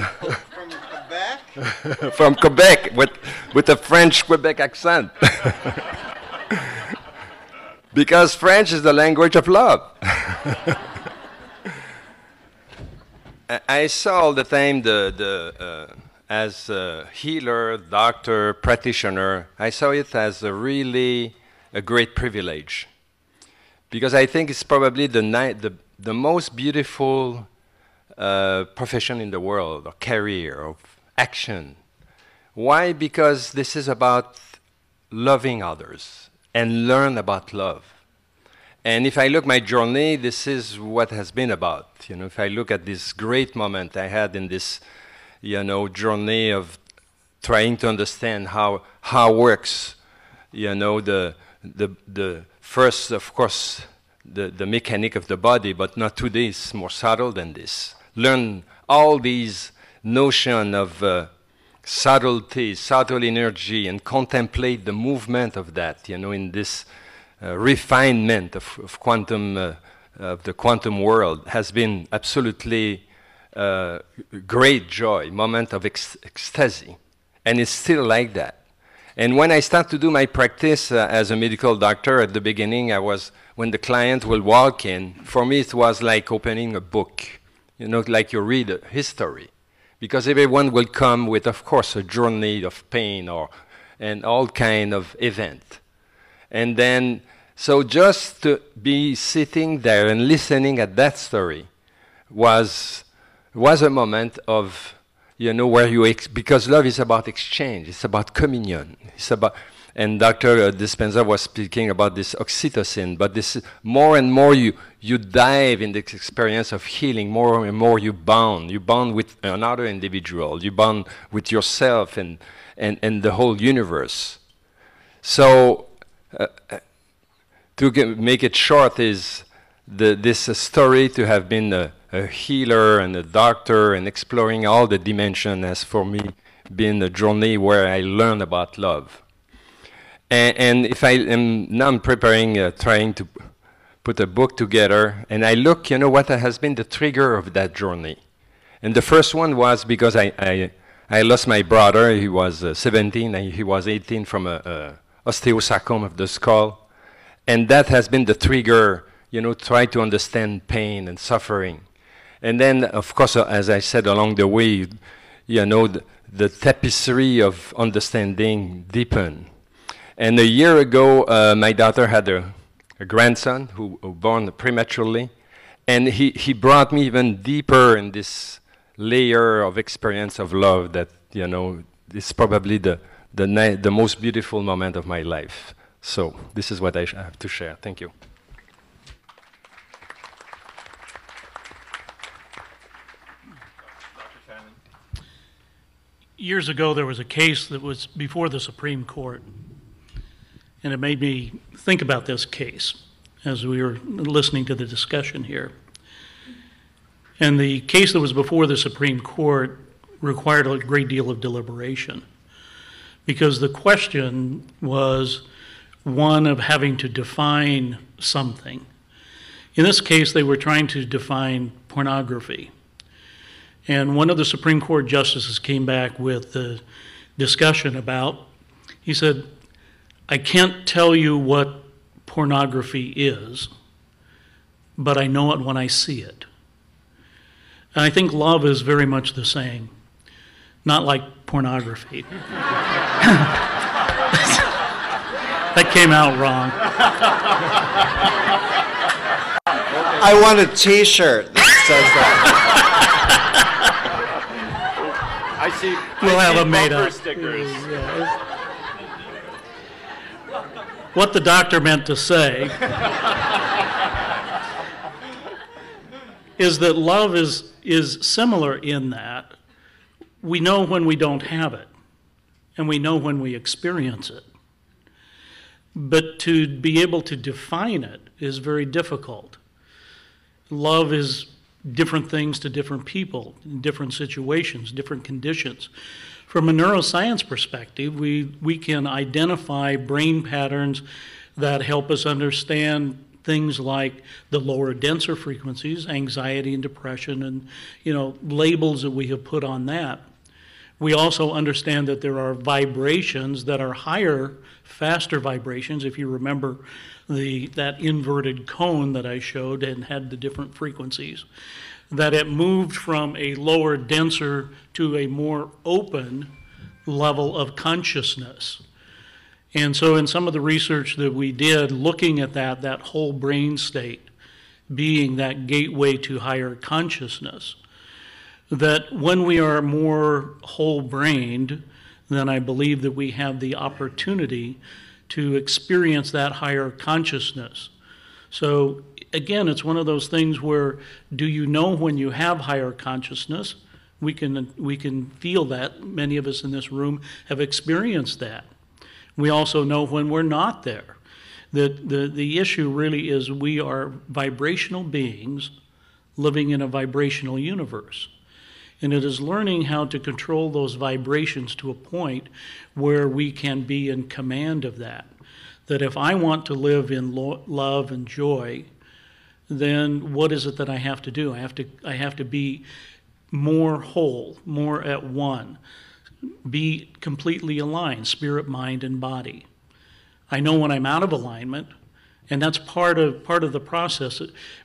from, from Quebec? From Quebec, with, with a French Quebec accent. Because French is the language of love. I saw all the time, the, the, uh, as a healer, doctor, practitioner, I saw it as a really a great privilege. Because I think it's probably the, the, the most beautiful uh, profession in the world, or career, or action. Why? Because this is about loving others and learn about love. And if I look at my journey, this is what has been about. You know, if I look at this great moment I had in this, you know, journey of trying to understand how how works, you know, the the the. First, of course, the, the mechanic of the body, but not to this, more subtle than this. Learn all these notions of uh, subtlety, subtle energy, and contemplate the movement of that, you know, in this uh, refinement of, of quantum, uh, of the quantum world has been absolutely uh, great joy, moment of ec- ecstasy. And it's still like that. And when I start to do my practice uh, as a medical doctor, at the beginning, I was, when the client will walk in, for me it was like opening a book, you know, like you read a history. Because everyone will come with, of course, a journey of pain or and all kind of event. And then, so just to be sitting there and listening at that story was, was a moment of, you know, where you, ex because love is about exchange, it's about communion, it's about, and Doctor Dispenza was speaking about this oxytocin, but this more and more you, you dive in this experience of healing, more and more you bond, you bond with another individual, you bond with yourself and, and, and the whole universe. So, uh, to get, make it short, is the, this uh, story to have been uh, a healer and a doctor and exploring all the dimensions has for me been a journey where I learned about love. And, and if I am now I'm preparing, uh, trying to put a book together, and I look, you know, what has been the trigger of that journey. And the first one was because I, I, I lost my brother. He was uh, seventeen, and he was eighteen from a, a osteosarcoma of the skull. And that has been the trigger, you know, try to understand pain and suffering. And then, of course, uh, as I said along the way, you know, the, the tapestry of understanding deepened. And a year ago, uh, my daughter had a, a grandson who, who born prematurely. And he, he brought me even deeper in this layer of experience of love that, you know, is probably the, the, the most beautiful moment of my life. So this is what I sh- have to share. Thank you. Years ago, there was a case that was before the Supreme Court, and it made me think about this case as we were listening to the discussion here. And the case that was before the Supreme Court required a great deal of deliberation, because the question was one of having to define something. In this case, they were trying to define pornography. And one of the Supreme Court justices came back with the discussion about, he said, I can't tell you what pornography is, but I know it when I see it. And I think love is very much the same, not like pornography. That came out wrong. I want a t-shirt that says that. I see, we'll I have see a made up. Stickers. What the doctor meant to say is that love is, is similar in that we know when we don't have it, and we know when we experience it. But to be able to define it is very difficult. Love is different things to different people, in different situations, different conditions. From a neuroscience perspective, we, we can identify brain patterns that help us understand things like the lower denser frequencies, anxiety and depression, and you know, labels that we have put on that. We also understand that there are vibrations that are higher, faster vibrations. If you remember the, that inverted cone that I showed and had the different frequencies, that it moved from a lower, denser to a more open level of consciousness. And so in some of the research that we did, looking at that, that whole brain state being that gateway to higher consciousness, that when we are more whole-brained, then I believe that we have the opportunity to experience that higher consciousness. So again, it's one of those things where, do you know when you have higher consciousness? We can, we can feel that. Many of us in this room have experienced that. We also know when we're not there. That the, the issue really is we are vibrational beings living in a vibrational universe. And it is learning how to control those vibrations to a point where we can be in command of that. That if I want to live in lo- love and joy, then what is it that I have to do? I have to, I have to be more whole, more at one, be completely aligned, spirit, mind, and body. I know when I'm out of alignment, and that's part of, part of the process.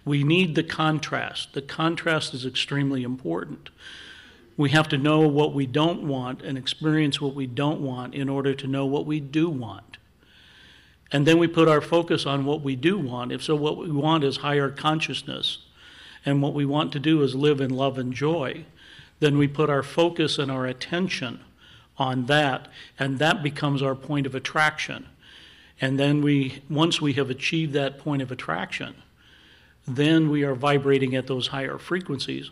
We need the contrast. The contrast is extremely important. We have to know what we don't want and experience what we don't want in order to know what we do want. And then we put our focus on what we do want. If so, what we want is higher consciousness, and what we want to do is live in love and joy, then we put our focus and our attention on that, and that becomes our point of attraction. And then we, once we have achieved that point of attraction, then we are vibrating at those higher frequencies.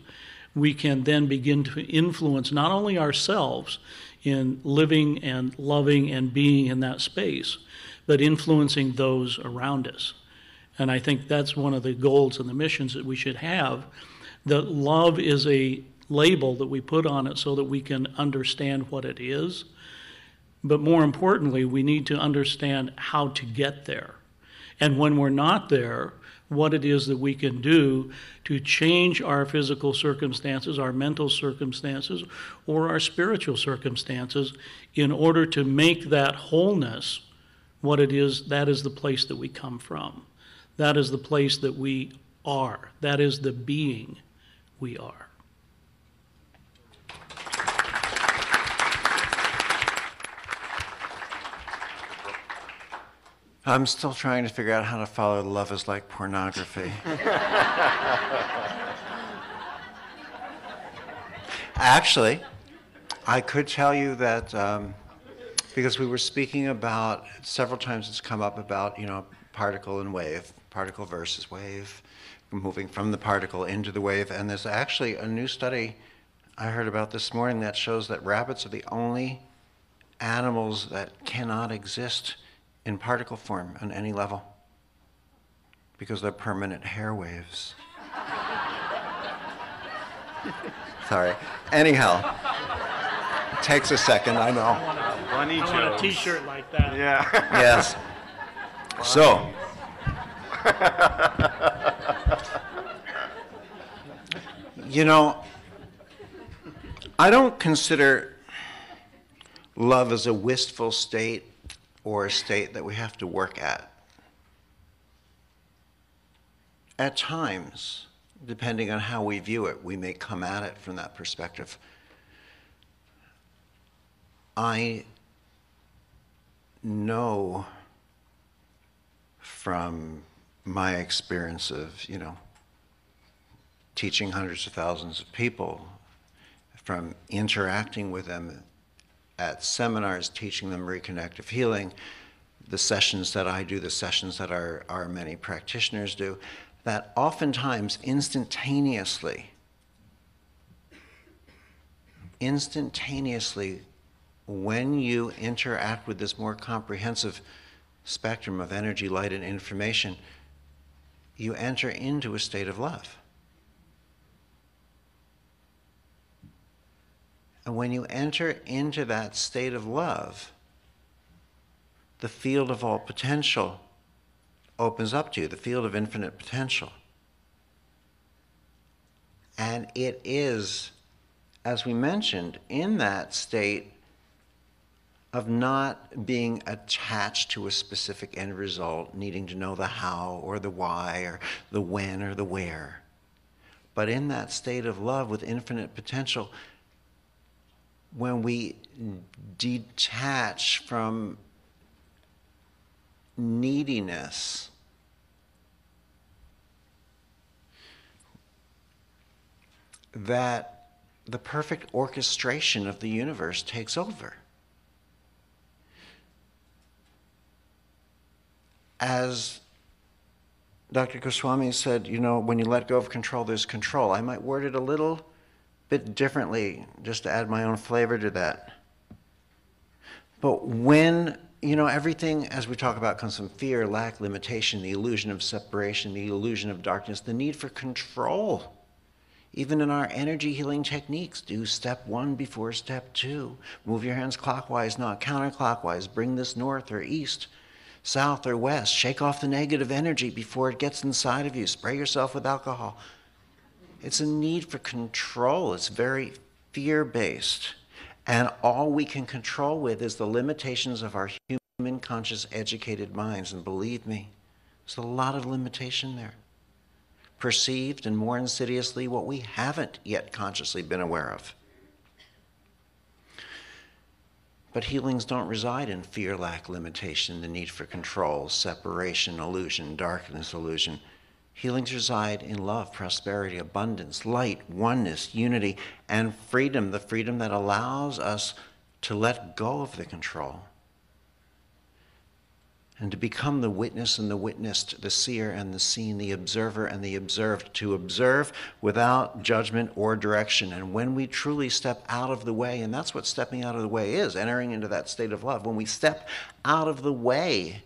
We can then begin to influence not only ourselves in living and loving and being in that space, but influencing those around us. And I think that's one of the goals and the missions that we should have, that love is a label that we put on it so that we can understand what it is. But more importantly, we need to understand how to get there. And when we're not there, what it is that we can do to change our physical circumstances, our mental circumstances, or our spiritual circumstances in order to make that wholeness what it is. That is the place that we come from. That is the place that we are. That is the being we are. I'm still trying to figure out how to follow Love Is Like Pornography. Actually, I could tell you that, um, because we were speaking about, several times it's come up about, you know, particle and wave, particle versus wave, moving from the particle into the wave, and there's actually a new study I heard about this morning that shows that rabbits are the only animals that cannot exist in particle form on any level, because they're permanent hair waves. Sorry. Anyhow, it takes a second, I know. I want a, I want a t-shirt like that. Yeah. Yes. So, you know, I don't consider love as a wistful state or a state that we have to work at. At times, depending on how we view it, we may come at it from that perspective. I know from my experience of, you know, teaching hundreds of thousands of people, from interacting with them at seminars, teaching them Reconnective Healing, the sessions that I do, the sessions that our, our many practitioners do, that oftentimes instantaneously, instantaneously, when you interact with this more comprehensive spectrum of energy, light, and information, you enter into a state of love. And when you enter into that state of love, the field of all potential opens up to you, the field of infinite potential. And it is, as we mentioned, in that state of not being attached to a specific end result, needing to know the how or the why or the when or the where. But in that state of love with infinite potential, when we detach from neediness, that the perfect orchestration of the universe takes over. As Doctor Goswami said, you know, when you let go of control, there's control. I might word it a little bit differently, just to add my own flavor to that. But when, you know, everything, as we talk about, comes from fear, lack, limitation, the illusion of separation, the illusion of darkness, the need for control. Even in our energy healing techniques, do step one before step two. Move your hands clockwise, not counterclockwise. Bring this north or east, south or west. Shake off the negative energy before it gets inside of you. Spray yourself with alcohol. It's a need for control. It's very fear-based. And all we can control with is the limitations of our human, conscious, educated minds. And believe me, there's a lot of limitation there. Perceived and more insidiously what we haven't yet consciously been aware of. But healings don't reside in fear, lack, limitation, the need for control, separation, illusion, darkness, illusion. Healings reside in love, prosperity, abundance, light, oneness, unity, and freedom, the freedom that allows us to let go of the control and to become the witness and the witnessed, the seer and the seen, the observer and the observed, to observe without judgment or direction. And when we truly step out of the way, and that's what stepping out of the way is, entering into that state of love, when we step out of the way,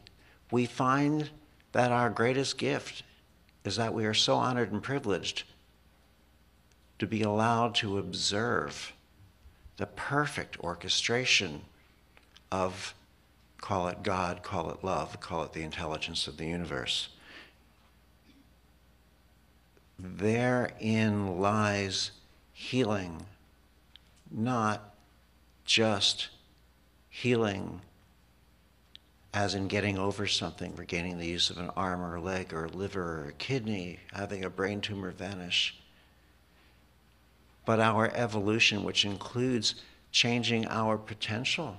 we find that our greatest gift is that we are so honored and privileged to be allowed to observe the perfect orchestration of, call it God, call it love, call it the intelligence of the universe. Therein lies healing, not just healing as in getting over something, regaining the use of an arm or a leg or a liver or a kidney, having a brain tumor vanish, but our evolution, which includes changing our potential,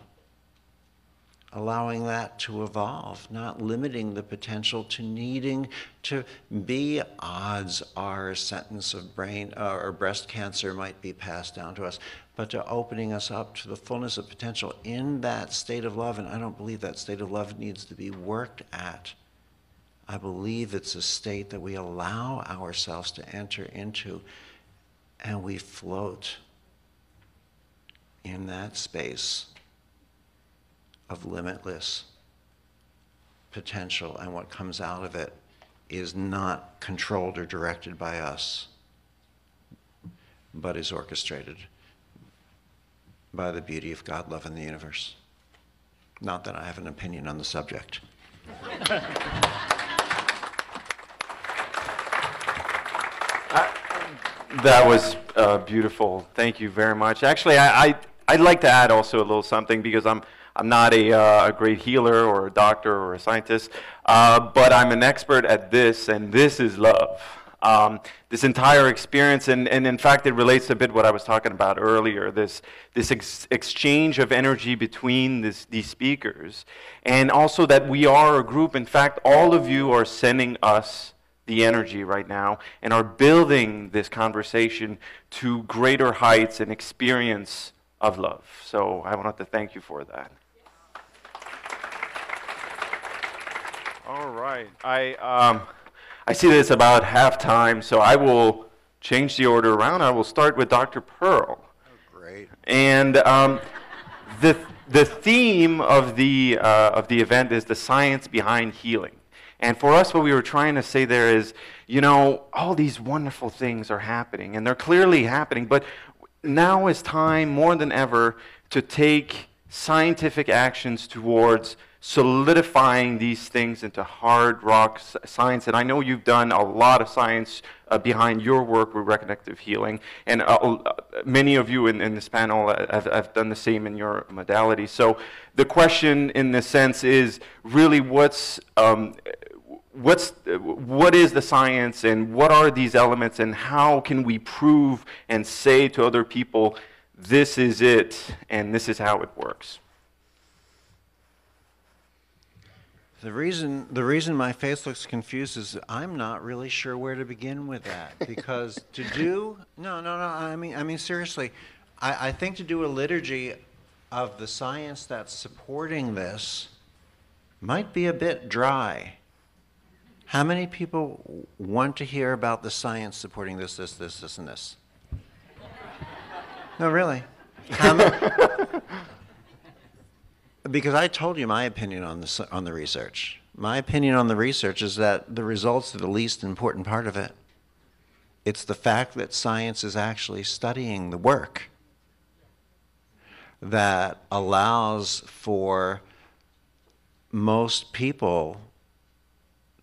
allowing that to evolve, not limiting the potential to needing to be. Odds are a sentence of brain uh, or breast cancer might be passed down to us, but to opening us up to the fullness of potential in that state of love. And I don't believe that state of love needs to be worked at. I believe it's a state that we allow ourselves to enter into, and we float in that space of limitless potential, and what comes out of it is not controlled or directed by us, but is orchestrated by the beauty of God, love, and the universe. Not that I have an opinion on the subject. I, that was uh, beautiful. Thank you very much. Actually, I, I, I'd like to add also a little something, because I'm I'm not a, uh, a great healer or a doctor or a scientist, uh, but I'm an expert at this, and this is love. Um, this entire experience, and, and in fact, it relates a bit what I was talking about earlier, this, this ex exchange of energy between this, these speakers, and also that we are a group. In fact, all of you are sending us the energy right now and are building this conversation to greater heights and experience of love. So I wanted to thank you for that. All right, I, um, I see that it's about halftime, so I will change the order around. I will start with Doctor Pearl. Oh, great. And um, the, the theme of the, uh, of the event is the science behind healing. And for us, what we were trying to say there is, you know, all these wonderful things are happening, and they're clearly happening, but now is time more than ever to take scientific actions towards solidifying these things into hard rock science. And I know you've done a lot of science uh, behind your work with Reconnective Healing, and uh, many of you in, in this panel have, have done the same in your modality. So the question in this sense is really what's, um, What's, what is the science, and what are these elements, and how can we prove and say to other people, this is it, and this is how it works? The reason, the reason my face looks confused is I'm not really sure where to begin with that, because to do, no, no, no, I mean, I mean seriously, I, I think to do a liturgy of the science that's supporting this might be a bit dry. How many people want to hear about the science supporting this, this, this, this, and this? No, really. How many? Because I told you my opinion on the, on the research. My opinion on the research is that the results are the least important part of it. It's the fact that science is actually studying the work that allows for most people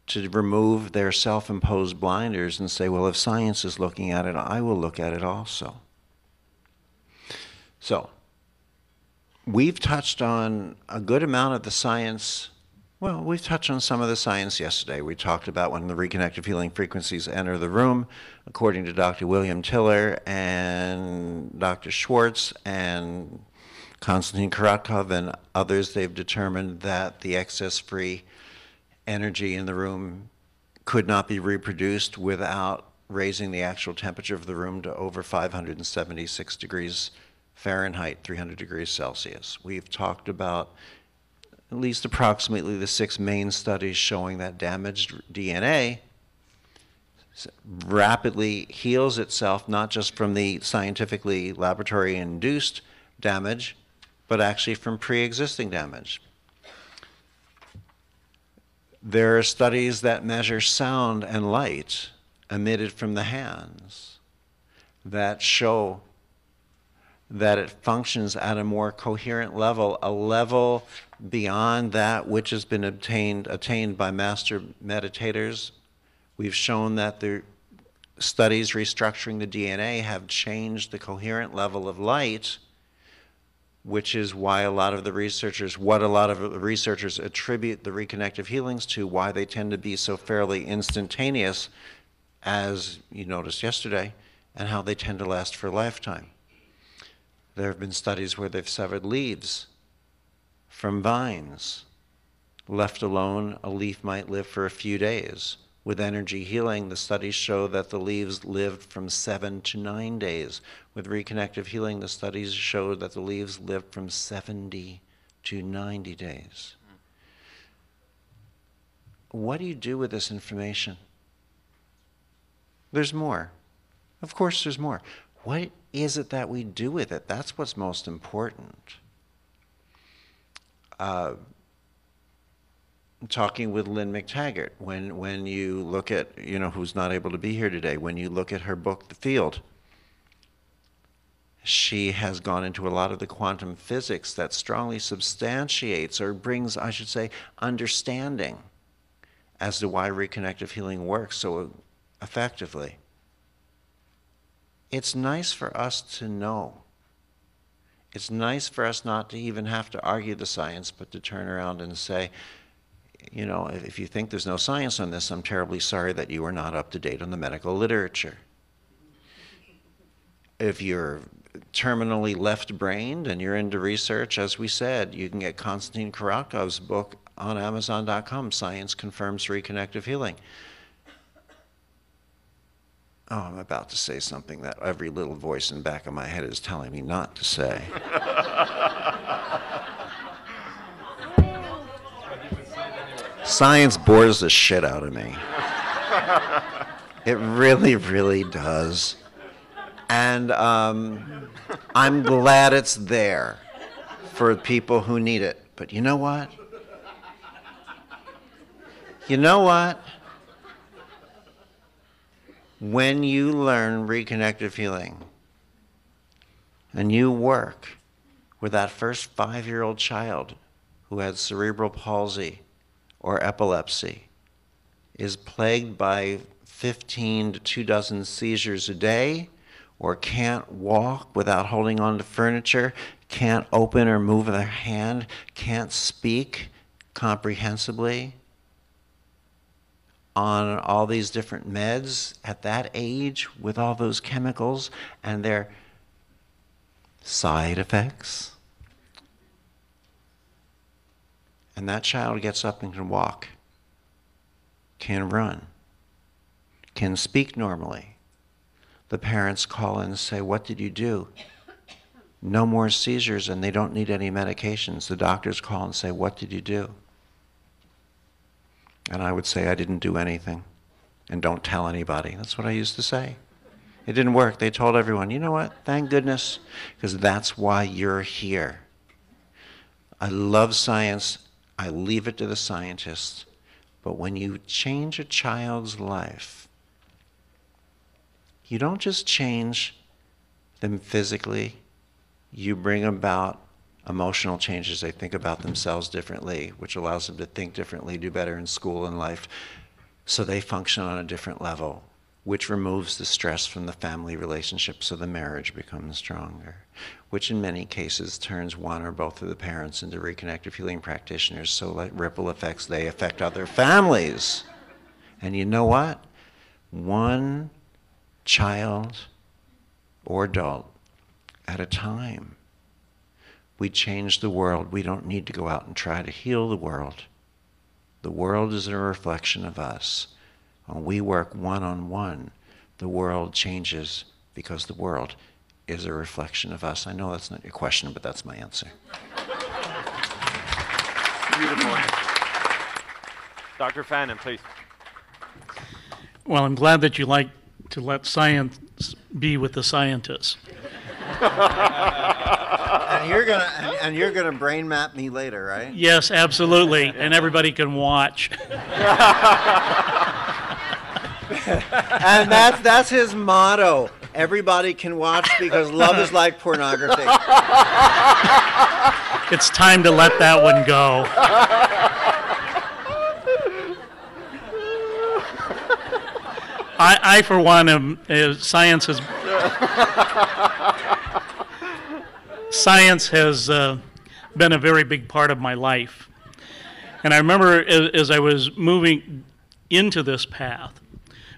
to remove their self-imposed blinders and say, well, if science is looking at it, I will look at it also. So we've touched on a good amount of the science. Well, we've touched on some of the science yesterday. We talked about when the reconnective healing frequencies enter the room, according to Doctor William Tiller and Doctor Schwartz and Konstantin Korotkov and others, they've determined that the excess-free energy in the room could not be reproduced without raising the actual temperature of the room to over five hundred seventy-six degrees Fahrenheit, three hundred degrees Celsius. We've talked about at least approximately the six main studies showing that damaged D N A rapidly heals itself, not just from the scientifically laboratory-induced damage, but actually from pre-existing damage. There are studies that measure sound and light emitted from the hands that show that it functions at a more coherent level, a level beyond that which has been obtained, attained by master meditators. We've shown that the studies restructuring the D N A have changed the coherent level of light, which is why a lot of the researchers, what a lot of the researchers attribute the reconnective healings to, why they tend to be so fairly instantaneous, as you noticed yesterday, and how they tend to last for a lifetime. There have been studies where they've severed leaves from vines. Left alone, a leaf might live for a few days. With energy healing, the studies show that the leaves lived from seven to nine days. With reconnective healing, the studies showed that the leaves lived from seventy to ninety days. What do you do with this information? There's more. Of course there's more. What is it that we do with it? That's what's most important. Uh, talking with Lynn McTaggart, when, when you look at, you know, who's not able to be here today, when you look at her book, The Field, she has gone into a lot of the quantum physics that strongly substantiates or brings, I should say, understanding as to why reconnective healing works so effectively. It's nice for us to know. It's nice for us not to even have to argue the science, but to turn around and say, you know, if you think there's no science on this, I'm terribly sorry that you are not up to date on the medical literature. If you're terminally left-brained and you're into research, as we said, you can get Konstantin Korotkov's book on Amazon dot com, Science Confirms Reconnective Healing. Oh, I'm about to say something that every little voice in the back of my head is telling me not to say. Science bores the shit out of me. It really, really does. And um, I'm glad it's there for people who need it. But you know what? You know what? When you learn reconnective healing and you work with that first five-year-old child who had cerebral palsy or epilepsy, is plagued by fifteen to two dozen seizures a day, or can't walk without holding on to furniture, can't open or move their hand, can't speak comprehensibly, on all these different meds at that age with all those chemicals and their side effects. And that child gets up and can walk, can run, can speak normally. The parents call in and say, "What did you do?" No more seizures and they don't need any medications. The doctors call and say, "What did you do?" And I would say, "I didn't do anything, and don't tell anybody." That's what I used to say. It didn't work. They told everyone. You know what? Thank goodness, because that's why you're here. I love science. I leave it to the scientists. But when you change a child's life, you don't just change them physically. You bring about emotional changes. They think about themselves differently, which allows them to think differently, do better in school and life. So they function on a different level, which removes the stress from the family relationship, so the marriage becomes stronger, which in many cases turns one or both of the parents into reconnective healing practitioners. So like ripple effects, they affect other families. And you know what? One child or adult at a time, we change the world. We don't need to go out and try to heal the world. The world is a reflection of us. When we work one-on-one, the world changes because the world is a reflection of us. I know that's not your question, but that's my answer. Beautiful. Doctor Fannin, please. Well, I'm glad that you like to let science be with the scientists. And you're gonna and, and you're gonna brain map me later, right? Yes, absolutely. And everybody can watch. And that's that's his motto. everybody can watch because love is like pornography. It's time to let that one go. I, I for one, am, uh, science has science has uh, been a very big part of my life. And I remember as, as I was moving into this path,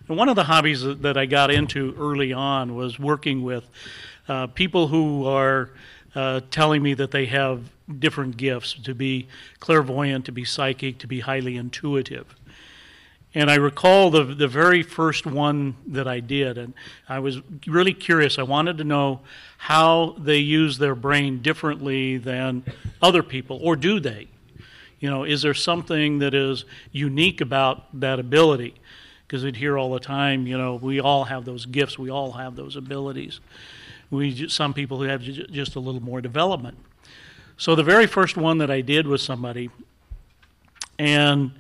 and one of the hobbies that I got into early on was working with uh, people who are uh, telling me that they have different gifts, to be clairvoyant, to be psychic, to be highly intuitive. And I recall the, the very first one that I did, and I was really curious. I wanted to know how they use their brain differently than other people, or do they? You know, is there something that is unique about that ability? Because we'd hear all the time, you know, we all have those gifts, we all have those abilities. We just, some people who have just a little more development. So the very first one that I did was somebody, and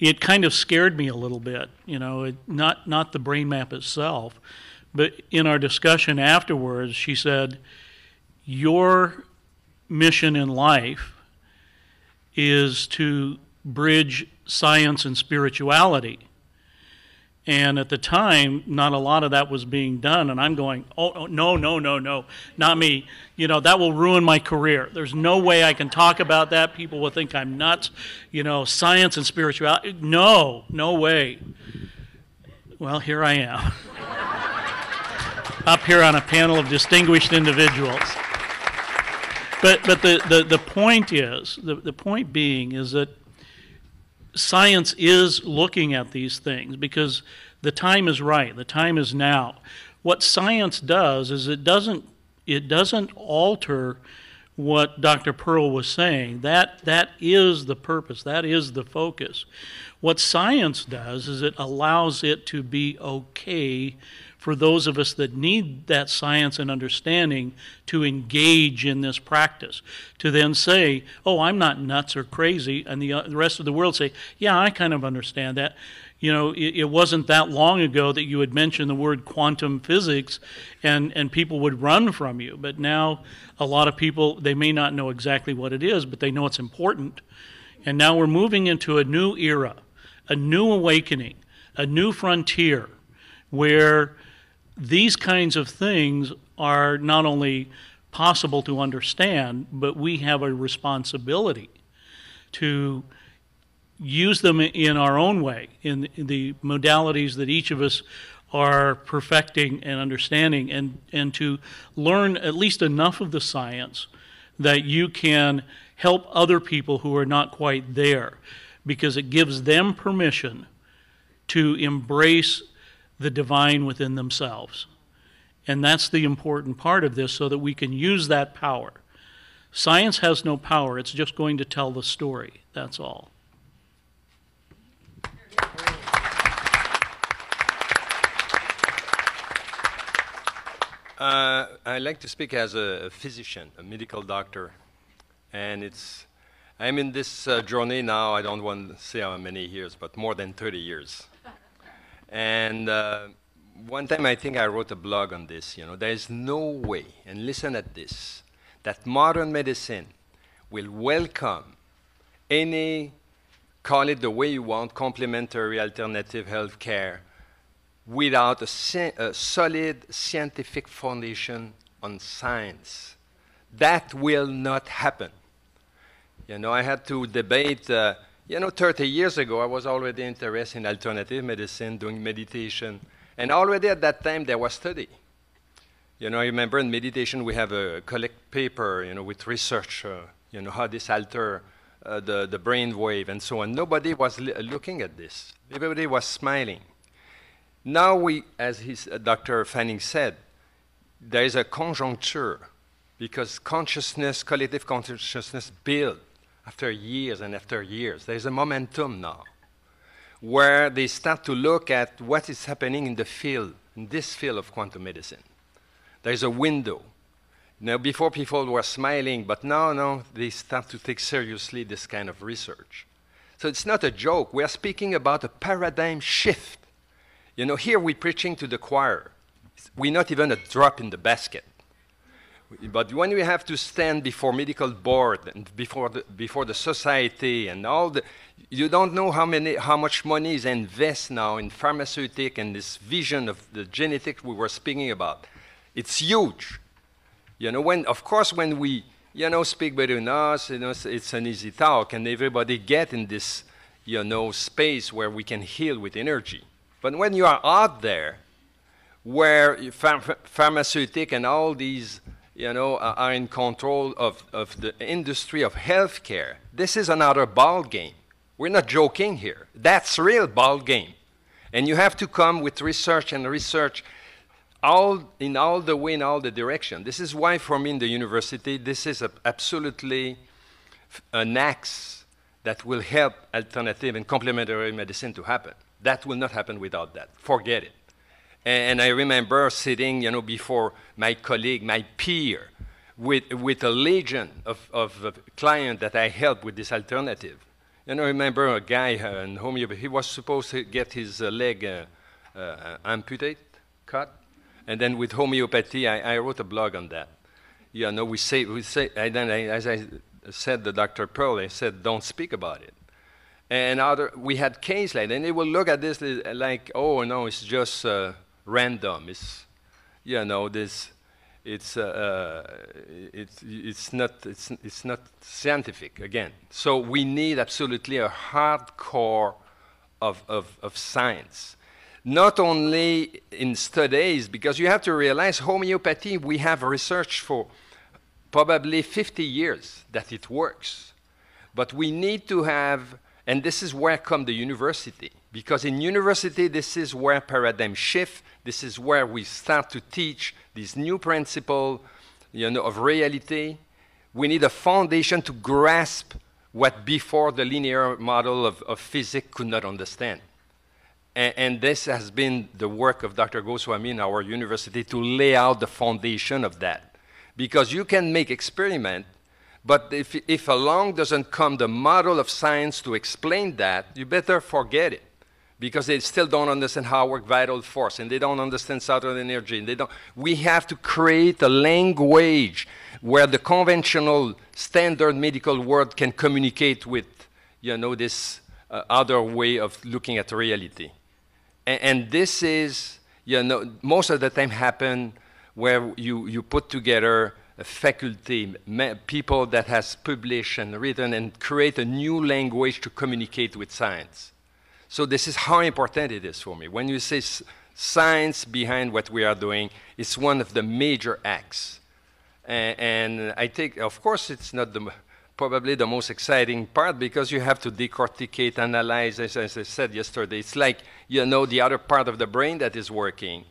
it kind of scared me a little bit, you know, it, not, not the brain map itself, but in our discussion afterwards, she said, your mission in life is to bridge science and spirituality. And at the time, not a lot of that was being done, and I'm going, oh, no, no, no, no, not me. You know, that will ruin my career. There's no way I can talk about that. People will think I'm nuts. You know, science and spirituality, no, no way. Well, here I am, up here on a panel of distinguished individuals. But, but the, the, the point is, the, the point being is that science is looking at these things because the time is right, the time is now. What science does is it doesn't, it doesn't alter what Doctor Pearl was saying. That, that is the purpose, that is the focus. What science does is it allows it to be okay for those of us that need that science and understanding to engage in this practice, to then say, oh, I'm not nuts or crazy, and the, uh, the rest of the world say, yeah, I kind of understand that. You know, it, it wasn't that long ago that you had mentioned the word quantum physics, and, and people would run from you. But now a lot of people, they may not know exactly what it is, but they know it's important. And now we're moving into a new era, a new awakening, a new frontier, where these kinds of things are not only possible to understand, but we have a responsibility to use them in our own way, in the modalities that each of us are perfecting and understanding, and, and to learn at least enough of the science that you can help other people who are not quite there, because it gives them permission to embrace the divine within themselves. And that's the important part of this, so that we can use that power. Science has no power, it's just going to tell the story, that's all. Uh, I like to speak as a physician, a medical doctor, and it's, I'm in this uh, journey now, I don't want to say how many years, but more than thirty years. And uh, one time I think I wrote a blog on this, you know, there is no way, and listen at this, that modern medicine will welcome any, call it the way you want, complementary alternative health care without a, a solid scientific foundation on science. That will not happen. You know, I had to debate uh, You know, thirty years ago, I was already interested in alternative medicine, doing meditation. And already at that time, there was study. You know, I remember in meditation, we have a collect paper, you know, with research, uh, you know, how this alter uh, the, the brain wave and so on. Nobody was looking at this. Everybody was smiling. Now we, as his, uh, Doctor Fanning said, there is a conjuncture because consciousness, collective consciousness builds. After years and after years, there's a momentum now where they start to look at what is happening in the field, in this field of quantum medicine. There's a window. Now, before people were smiling, but now, no, they start to take seriously this kind of research. So it's not a joke. We are speaking about a paradigm shift. You know, here we're preaching to the choir. We're not even a drop in the basket. But when we have to stand before medical board and before the, before the society and all the, you don't know how many, how much money is invested now in pharmaceutic and this vision of the genetics we were speaking about. It's huge. You know, when, of course, when we, you know, speak between us, you know, it's, it's an easy talk and everybody get in this, you know, space where we can heal with energy. But when you are out there, where ph pharmaceutic and all these, you know, are, are in control of, of the industry of healthcare, this is another ball game. We're not joking here. That's real ball game. And you have to come with research and research all in all the way, in all the direction. This is why for me in the university, this is a, absolutely an axe that will help alternative and complementary medicine to happen. That will not happen without that. Forget it. And, and I remember sitting, you know, before my colleague, my peer, with, with a legion of, of, of clients that I helped with this alternative. You know, I remember a guy uh, in homeopathy, he was supposed to get his uh, leg uh, uh, amputated, cut. And then with homeopathy, I, I wrote a blog on that. You know, we say, we say and then I, as I said to Doctor Pearl, I said, don't speak about it. And other, we had cases like that, and they will look at this like, oh, no, it's just uh, random. It's, you know, this, it's, uh, it's, it's, not, it's, it's not scientific, again. So we need absolutely a hardcore of, of, of science. Not only in studies, because you have to realize homeopathy, we have research for probably fifty years that it works. But we need to have, and this is where comes the university, because in university, this is where paradigm shift, this is where we start to teach these new principles, you know, of reality. We need a foundation to grasp what before the linear model of, of physics could not understand. And, and this has been the work of Doctor Goswami in our university to lay out the foundation of that. Because you can make experiment, but if, if along doesn't come the model of science to explain that, you better forget it. Because they still don't understand how work vital force, and they don't understand southern energy. And they don't. We have to create a language where the conventional standard medical world can communicate with, you know, this uh, other way of looking at reality. And this is, you know, most of the time happen where you, you put together a faculty, people that has published and written and create a new language to communicate with science. So this is how important it is for me. When you say science behind what we are doing, it's one of the major acts. And, and I think, of course, it's not the, probably the most exciting part because you have to decorticate, analyze, as, as I said yesterday. It's like, you know, the other part of the brain that is working.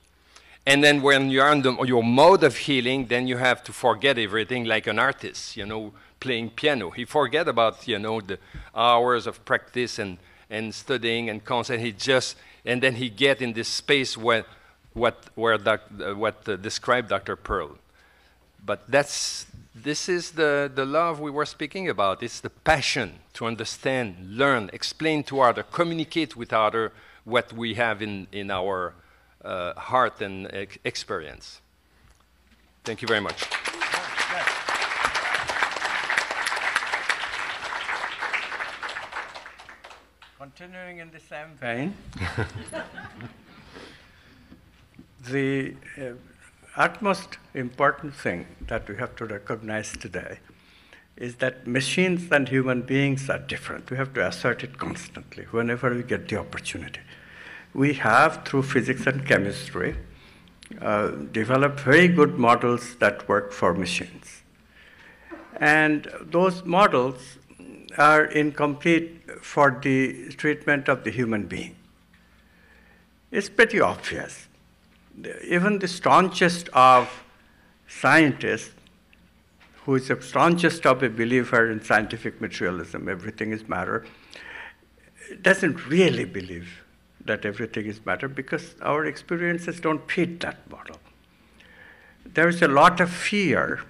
And then when you're on the, your mode of healing, then you have to forget everything like an artist, you know, playing piano. He forget about, you know, the hours of practice and, and studying and concept. He just, and then he get in this space where, what, where doc, uh, what uh, described Doctor Pearl. But that's, this is the, the love we were speaking about. It's the passion to understand, learn, explain to other, communicate with other what we have in, in our Uh, heart and ex experience. Thank you very much. Continuing in the same vein, the uh, utmost important thing that we have to recognize today is that machines and human beings are different. We have to assert it constantly whenever we get the opportunity. We have, through physics and chemistry, uh, developed very good models that work for machines. And those models are incomplete for the treatment of the human being. It's pretty obvious. Even the staunchest of scientists, who is the staunchest of a believer in scientific materialism, everything is matter, doesn't really believe that everything is matter because our experiences don't fit that model. There is a lot of fear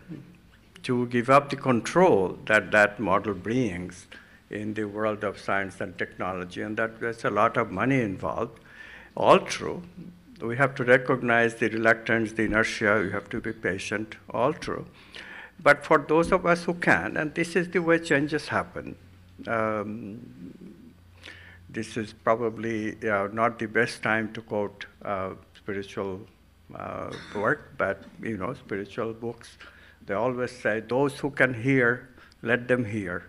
to give up the control that that model brings in the world of science and technology, and that there's a lot of money involved. All true, We have to recognize the reluctance, the inertia. You have to be patient, all true. But for those of us who can, and this is the way changes happen. Um, this is probably uh, not the best time to quote uh, spiritual uh, work, but you know, spiritual books, they always say, those who can hear, let them hear.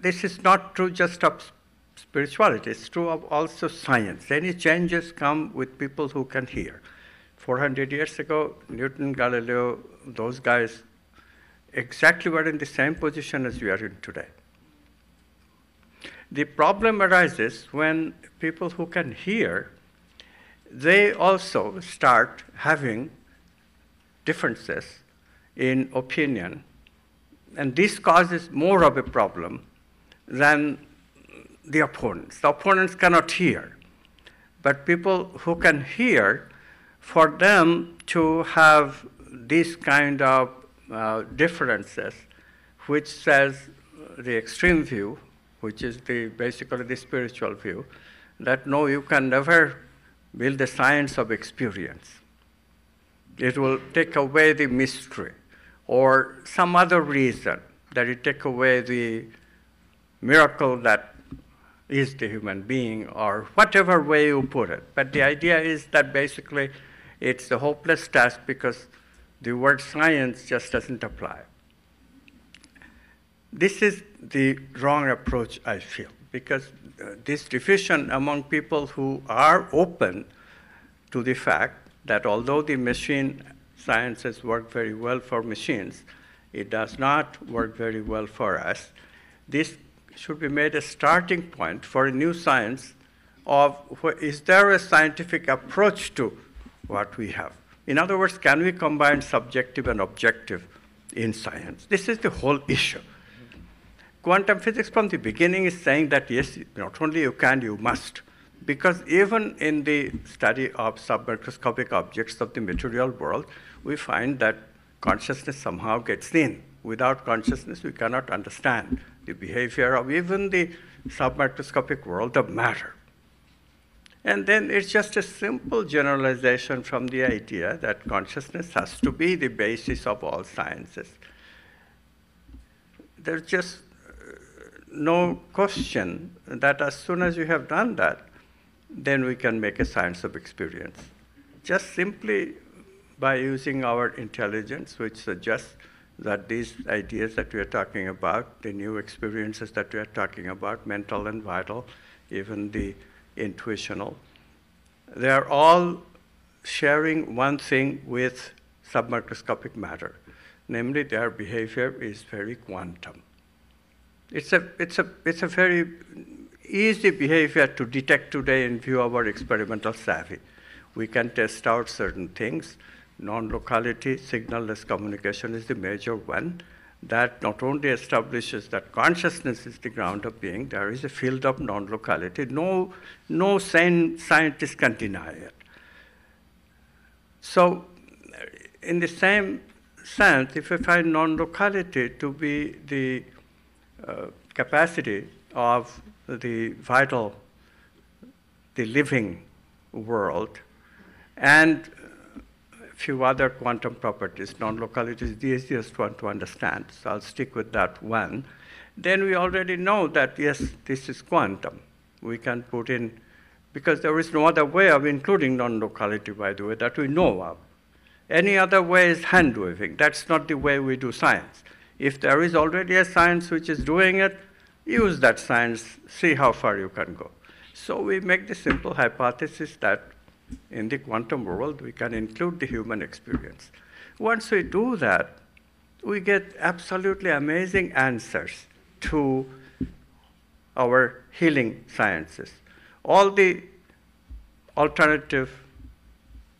This is not true just of spirituality, it's true of also science. Any changes come with people who can hear. four hundred years ago, Newton, Galileo, those guys exactly were in the same position as we are in today. The problem arises when people who can hear, they also start having differences in opinion. And this causes more of a problem than the opponents. The opponents cannot hear. But people who can hear, for them to have this kind of uh, differences, which says the extreme view, which is the, basically the spiritual view, that no, you can never build the science of experience. It will take away the mystery, or some other reason that it take away the miracle that is the human being, or whatever way you put it. But the idea is that basically it's a hopeless task because the word science just doesn't apply. This is the wrong approach, I feel, because this division among people who are open to the fact that although the machine sciences work very well for machines, it does not work very well for us. This should be made a starting point for a new science of, is there a scientific approach to what we have? In other words, can we combine subjective and objective in science? This is the whole issue. Quantum physics from the beginning is saying that yes, not only you can, you must. Because even in the study of submicroscopic objects of the material world, we find that consciousness somehow gets in. Without consciousness, we cannot understand the behavior of even the submicroscopic world of matter. And then it's just a simple generalization from the idea that consciousness has to be the basis of all sciences. There's just no question that as soon as you have done that, then we can make a science of experience. Just simply by using our intelligence, which suggests that these ideas that we are talking about, the new experiences that we are talking about, mental and vital, even the intuitional, they are all sharing one thing with submicroscopic matter. Namely, their behavior is very quantum. It's a, it's a, it's a very easy behavior to detect today in view of our experimental savvy. We can test out certain things. Non-locality, signal-less communication is the major one that not only establishes that consciousness is the ground of being, there is a field of non-locality. No, no sane scientist can deny it. So in the same sense, if we find non-locality to be the uh, capacity of the vital, the living world, and few other quantum properties, non-locality is the easiest one to understand, so I'll stick with that one. Then we already know that, yes, this is quantum. We can put in, because there is no other way of including non-locality, by the way, that we know of. Any other way is hand-waving. That's not the way we do science. If there is already a science which is doing it, use that science, see how far you can go. So we make the simple hypothesis that in the quantum world, we can include the human experience. Once we do that, we get absolutely amazing answers to our healing sciences. All the alternative,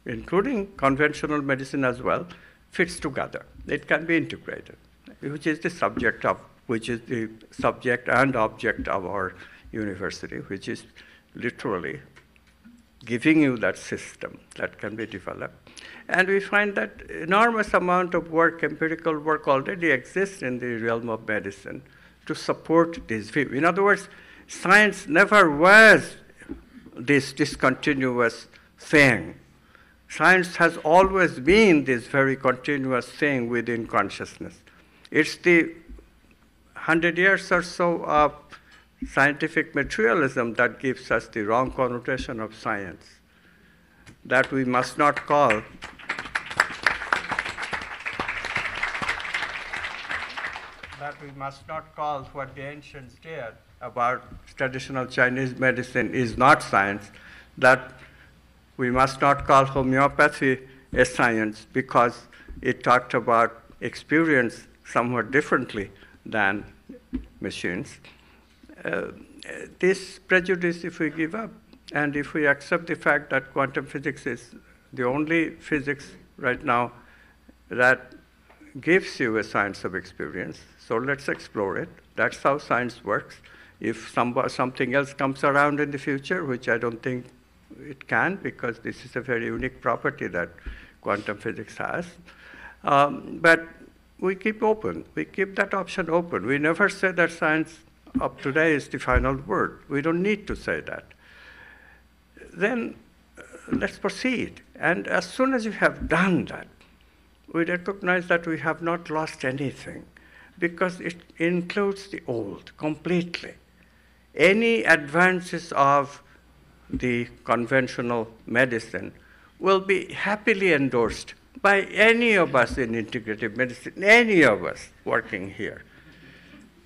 including conventional medicine as well, fits together. It can be integrated, which is the subject of, which is the subject and object of our university, which is literally giving you that system that can be developed. And we find that enormous amount of work, empirical work, already exists in the realm of medicine to support this view. In other words, science never was this discontinuous thing. Science has always been this very continuous thing within consciousness. It's the hundred years or so of scientific materialism that gives us the wrong connotation of science, that we must not call that we must not call what the ancients did about traditional Chinese medicine is not science, that we must not call homeopathy a science because it talked about experience somewhat differently than machines. Uh, this prejudice, if we give up, and if we accept the fact that quantum physics is the only physics right now that gives you a science of experience, so let's explore it. That's how science works. If some, something else comes around in the future, which I don't think it can, because this is a very unique property that quantum physics has, um, but we keep open. We keep that option open. We never say that science of today is the final word. We don't need to say that. Then uh, let's proceed. And as soon as we have done that, we recognize that we have not lost anything, because it includes the old completely. Any advances of the conventional medicine will be happily endorsed by any of us in integrative medicine, any of us working here.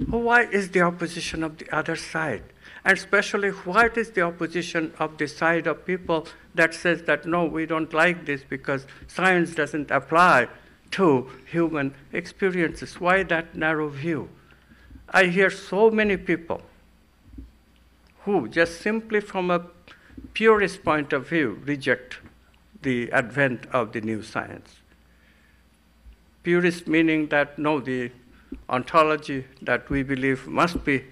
Why is the opposition of the other side? And especially, what is the opposition of the side of people that says that, no, we don't like this because science doesn't apply to human experiences? Why that narrow view? I hear so many people who just simply from a purist point of view reject the advent of the new science. Purist meaning that, no, the ontology that we believe must be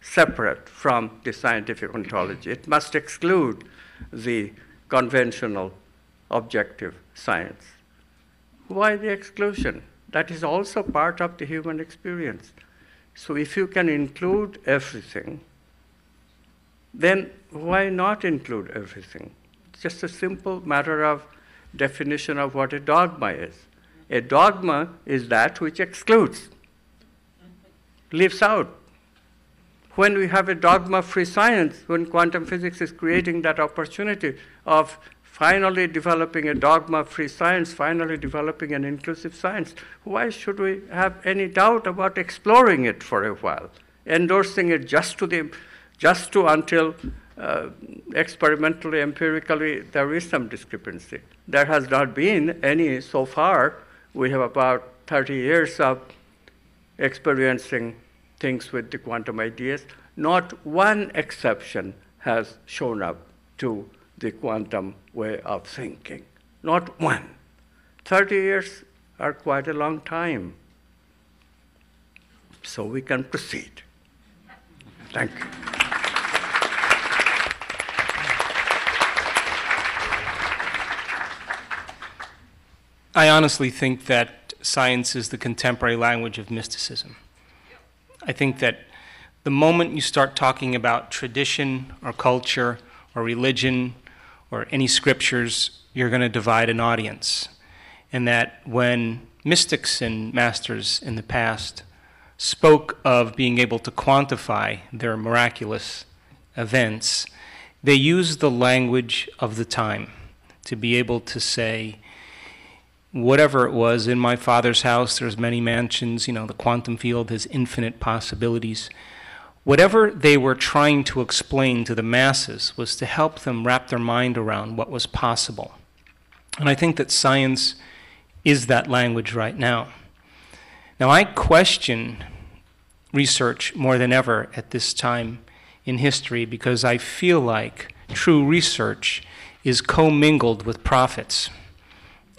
separate from the scientific ontology. It must exclude the conventional objective science. Why the exclusion? That is also part of the human experience. So if you can include everything, then why not include everything? It's just a simple matter of definition of what a dogma is. A dogma is that which excludes, leaves out. When we have a dogma-free science, when quantum physics is creating that opportunity of finally developing a dogma-free science, finally developing an inclusive science, why should we have any doubt about exploring it for a while, endorsing it just to the, just to until uh, experimentally, empirically, there is some discrepancy. There has not been any so far. We have about thirty years of experiencing things with the quantum ideas. Not one exception has shown up to the quantum way of thinking. Not one. thirty years are quite a long time. So we can proceed. Thank you. I honestly think that science is the contemporary language of mysticism. I think that the moment you start talking about tradition or culture or religion or any scriptures, you're going to divide an audience. And that when mystics and masters in the past spoke of being able to quantify their miraculous events, they used the language of the time to be able to say, whatever it was, in my Father's house, there's many mansions, you know, the quantum field has infinite possibilities. Whatever they were trying to explain to the masses was to help them wrap their mind around what was possible. And I think that science is that language right now. Now, I question research more than ever at this time in history because I feel like true research is commingled with profits.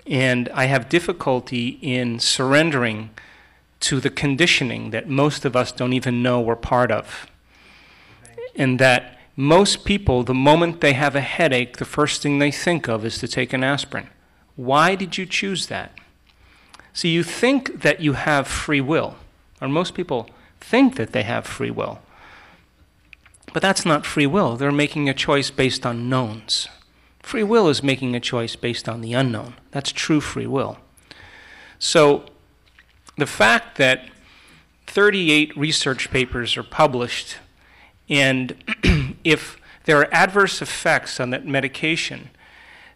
And I have difficulty in surrendering to the conditioning that most of us don't even know we're part of. And that most people, the moment they have a headache, the first thing they think of is to take an aspirin. Why did you choose that? So you think that you have free will, or most people think that they have free will. But that's not free will. They're making a choice based on knowns. Free will is making a choice based on the unknown. That's true free will. So the fact that thirty-eight research papers are published, and if there are adverse effects on that medication,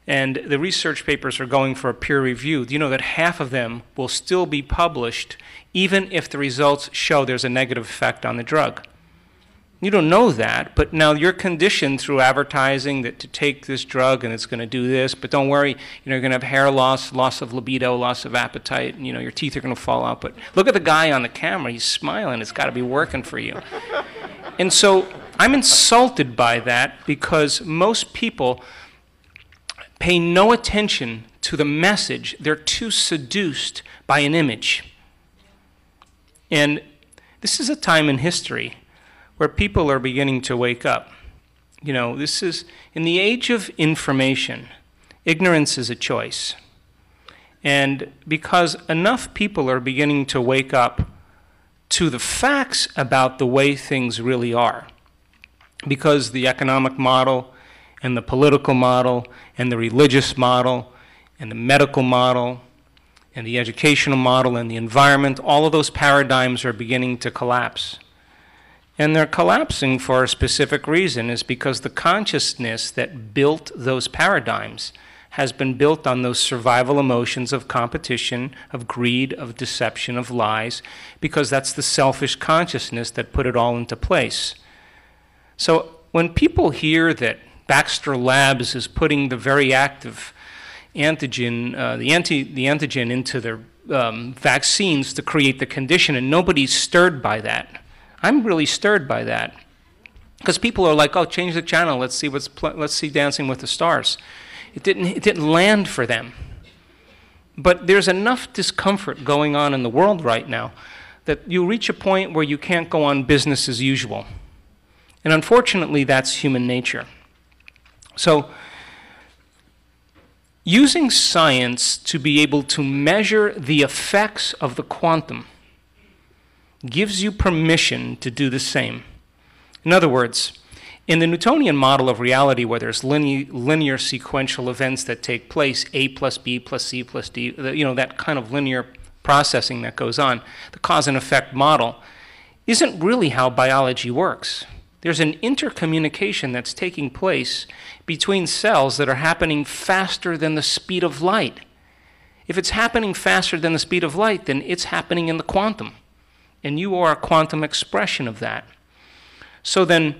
and the research papers are going for a peer review, do you know that half of them will still be published even if the results show there's a negative effect on the drug? You don't know that, but now you're conditioned through advertising that to take this drug and it's going to do this, but don't worry, you know, you're going to have hair loss, loss of libido, loss of appetite, and you know, your teeth are going to fall out. But look at the guy on the camera, he's smiling, it's got to be working for you. And so I'm insulted by that because most people pay no attention to the message. They're too seduced by an image. And this is a time in history where people are beginning to wake up. You know, this is, in the age of information, ignorance is a choice. And because enough people are beginning to wake up to the facts about the way things really are, because the economic model and the political model and the religious model and the medical model and the educational model and the environment, all of those paradigms are beginning to collapse. And they're collapsing for a specific reason, is because the consciousness that built those paradigms has been built on those survival emotions of competition, of greed, of deception, of lies, because that's the selfish consciousness that put it all into place. So when people hear that Baxter Labs is putting the very active antigen, uh, the, anti, the antigen into their um, vaccines to create the condition, and nobody's stirred by that. I'm really stirred by that, because people are like, "Oh, change the channel. Let's see what's pl let's see Dancing with the Stars." It didn't it didn't land for them. But there's enough discomfort going on in the world right now that you reach a point where you can't go on business as usual, and unfortunately, that's human nature. So, using science to be able to measure the effects of the quantum gives you permission to do the same. In other words, in the Newtonian model of reality, where there's linear, linear sequential events that take place, A plus B plus C plus D, you know, that kind of linear processing that goes on, the cause and effect model isn't really how biology works. There's an intercommunication that's taking place between cells that are happening faster than the speed of light. If it's happening faster than the speed of light, then it's happening in the quantum. And you are a quantum expression of that. So then,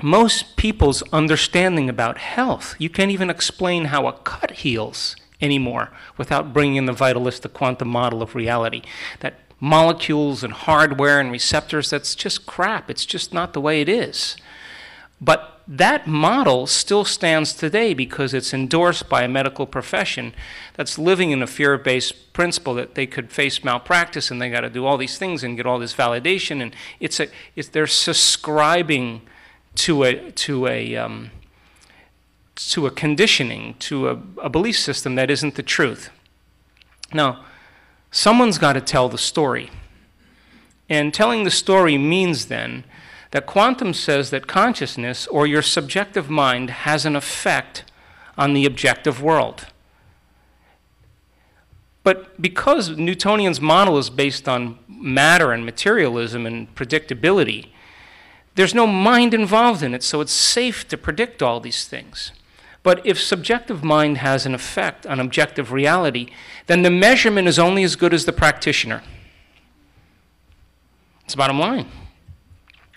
most people's understanding about health, you can't even explain how a cut heals anymore without bringing in the vitalistic quantum model of reality. That molecules and hardware and receptors, that's just crap. It's just not the way it is. But that model still stands today because it's endorsed by a medical profession that's living in a fear-based principle that they could face malpractice and they got to do all these things and get all this validation. And it's a, it's, they're subscribing to a, to a, um, to a conditioning, to a, a belief system that isn't the truth. Now, someone's got to tell the story. And telling the story means then that quantum says that consciousness, or your subjective mind, has an effect on the objective world. But because Newtonian's model is based on matter and materialism and predictability, there's no mind involved in it, so it's safe to predict all these things. But if subjective mind has an effect on objective reality, then the measurement is only as good as the practitioner. It's bottom line.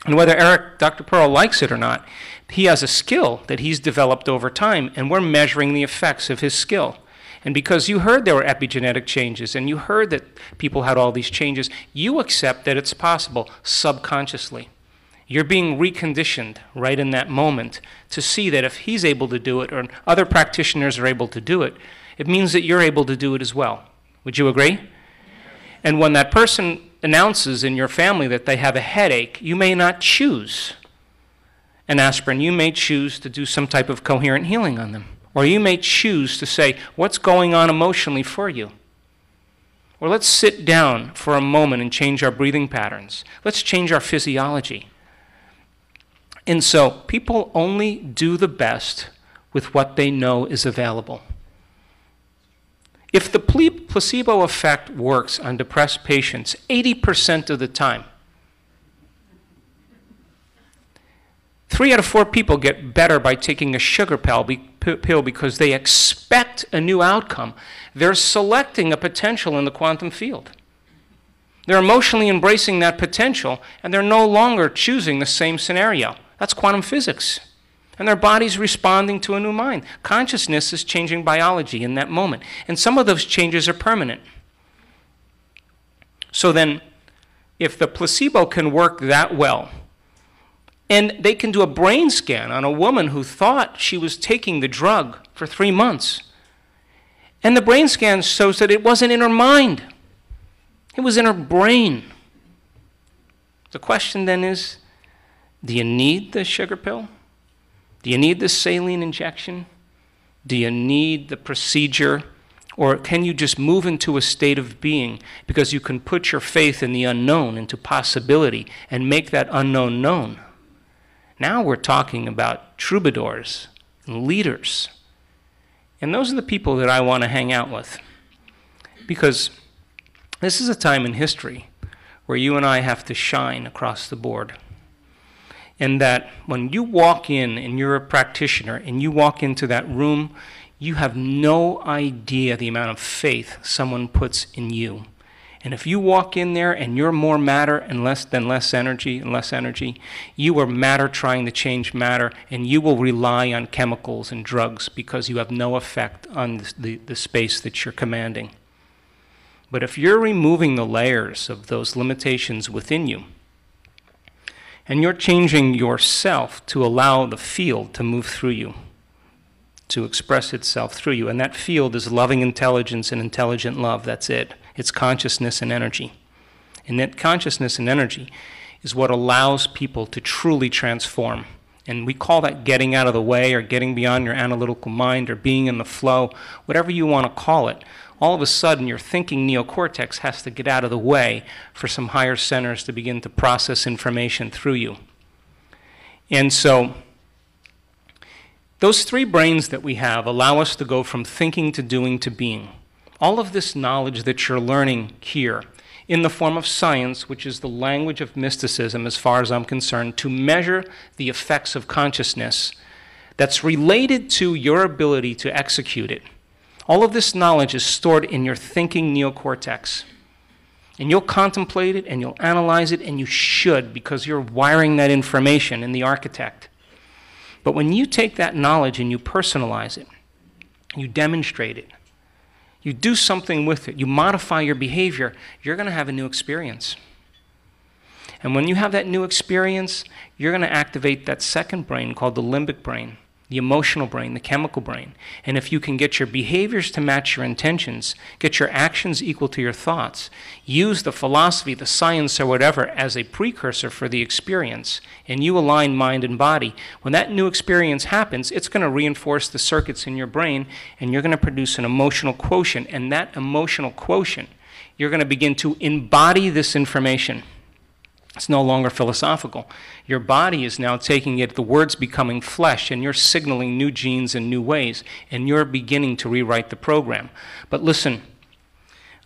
And whether Eric, Doctor Pearl likes it or not, he has a skill that he's developed over time, and we're measuring the effects of his skill. And because you heard there were epigenetic changes, and you heard that people had all these changes, you accept that it's possible subconsciously. You're being reconditioned right in that moment to see that if he's able to do it, or other practitioners are able to do it, it means that you're able to do it as well. Would you agree? And when that person announces in your family that they have a headache, you may not choose an aspirin. You may choose to do some type of coherent healing on them. Or you may choose to say, what's going on emotionally for you? Or let's sit down for a moment and change our breathing patterns. Let's change our physiology. And so people only do the best with what they know is available. If the placebo effect works on depressed patients eighty percent of the time, three out of four people get better by taking a sugar pill because they expect a new outcome. They're selecting a potential in the quantum field. They're emotionally embracing that potential, and they're no longer choosing the same scenario. That's quantum physics. And their body's responding to a new mind. Consciousness is changing biology in that moment. And some of those changes are permanent. So then, if the placebo can work that well, and they can do a brain scan on a woman who thought she was taking the drug for three months, and the brain scan shows that it wasn't in her mind. It was in her brain. The question then is, do you need the sugar pill? Do you need the saline injection? Do you need the procedure? Or can you just move into a state of being because you can put your faith in the unknown, into possibility, and make that unknown known? Now we're talking about troubadours and leaders. And those are the people that I want to hang out with. Because this is a time in history where you and I have to shine across the board. And that when you walk in and you're a practitioner and you walk into that room, you have no idea the amount of faith someone puts in you. And if you walk in there and you're more matter and less than less energy and less energy, you are matter trying to change matter, and you will rely on chemicals and drugs because you have no effect on the, the space that you're commanding. But if you're removing the layers of those limitations within you, and you're changing yourself to allow the field to move through you, to express itself through you. And that field is loving intelligence and intelligent love. That's it. It's consciousness and energy. And that consciousness and energy is what allows people to truly transform. And we call that getting out of the way, or getting beyond your analytical mind, or being in the flow, whatever you want to call it. All of a sudden, your thinking neocortex has to get out of the way for some higher centers to begin to process information through you. And so those three brains that we have allow us to go from thinking to doing to being. All of this knowledge that you're learning here in the form of science, which is the language of mysticism as far as I'm concerned, to measure the effects of consciousness that's related to your ability to execute it. All of this knowledge is stored in your thinking neocortex. And you'll contemplate it, and you'll analyze it, and you should, because you're wiring that information in the architect. But when you take that knowledge and you personalize it, you demonstrate it, you do something with it, you modify your behavior, you're going to have a new experience. And when you have that new experience, you're going to activate that second brain called the limbic brain, the emotional brain, the chemical brain. And if you can get your behaviors to match your intentions, get your actions equal to your thoughts, use the philosophy, the science, or whatever as a precursor for the experience, and you align mind and body, when that new experience happens, it's going to reinforce the circuits in your brain, and you're going to produce an emotional quotient. And that emotional quotient, you're going to begin to embody this information. It's no longer philosophical. Your body is now taking it, the word's becoming flesh, and you're signaling new genes and new ways, and you're beginning to rewrite the program. But listen,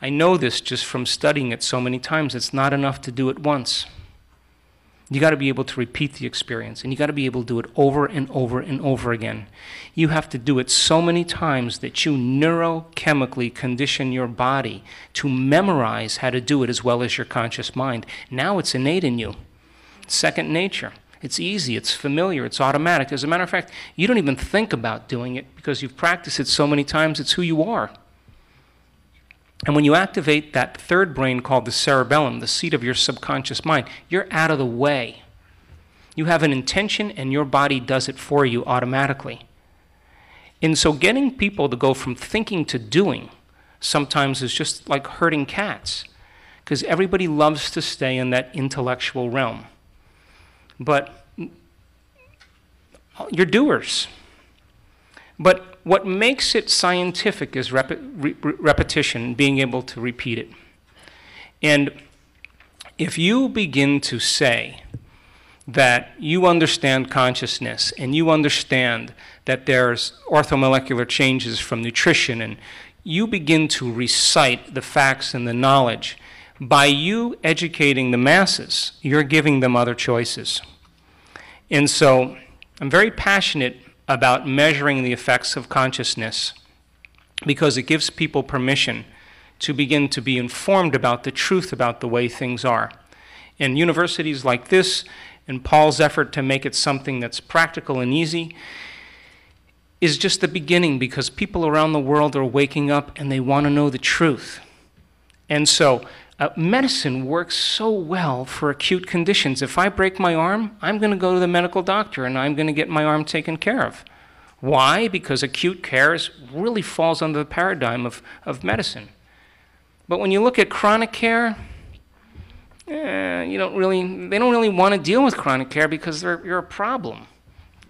I know this just from studying it so many times. It's not enough to do it once. You got to be able to repeat the experience, and you got to be able to do it over and over and over again. You have to do it so many times that you neurochemically condition your body to memorize how to do it as well as your conscious mind. Now it's innate in you. It's second nature. It's easy. It's familiar. It's automatic. As a matter of fact, you don't even think about doing it because you've practiced it so many times. It's who you are. And when you activate that third brain called the cerebellum, the seat of your subconscious mind, you're out of the way. You have an intention, and your body does it for you automatically. And so getting people to go from thinking to doing sometimes is just like herding cats, because everybody loves to stay in that intellectual realm. But you're doers. But what makes it scientific is rep re repetition, being able to repeat it. And if you begin to say that you understand consciousness and you understand that there's orthomolecular changes from nutrition, and you begin to recite the facts and the knowledge. By you educating the masses, you're giving them other choices. And so I'm very passionate about measuring the effects of consciousness, because it gives people permission to begin to be informed about the truth about the way things are. And universities like this, and Paul's effort to make it something that's practical and easy, is just the beginning, because people around the world are waking up and they want to know the truth. And so uh, medicine works so well for acute conditions. If I break my arm, I'm going to go to the medical doctor and I'm going to get my arm taken care of. Why? Because acute care is, really falls under the paradigm of, of medicine. But when you look at chronic care, eh, you don't really, they don't really want to deal with chronic care because they're, you're a problem.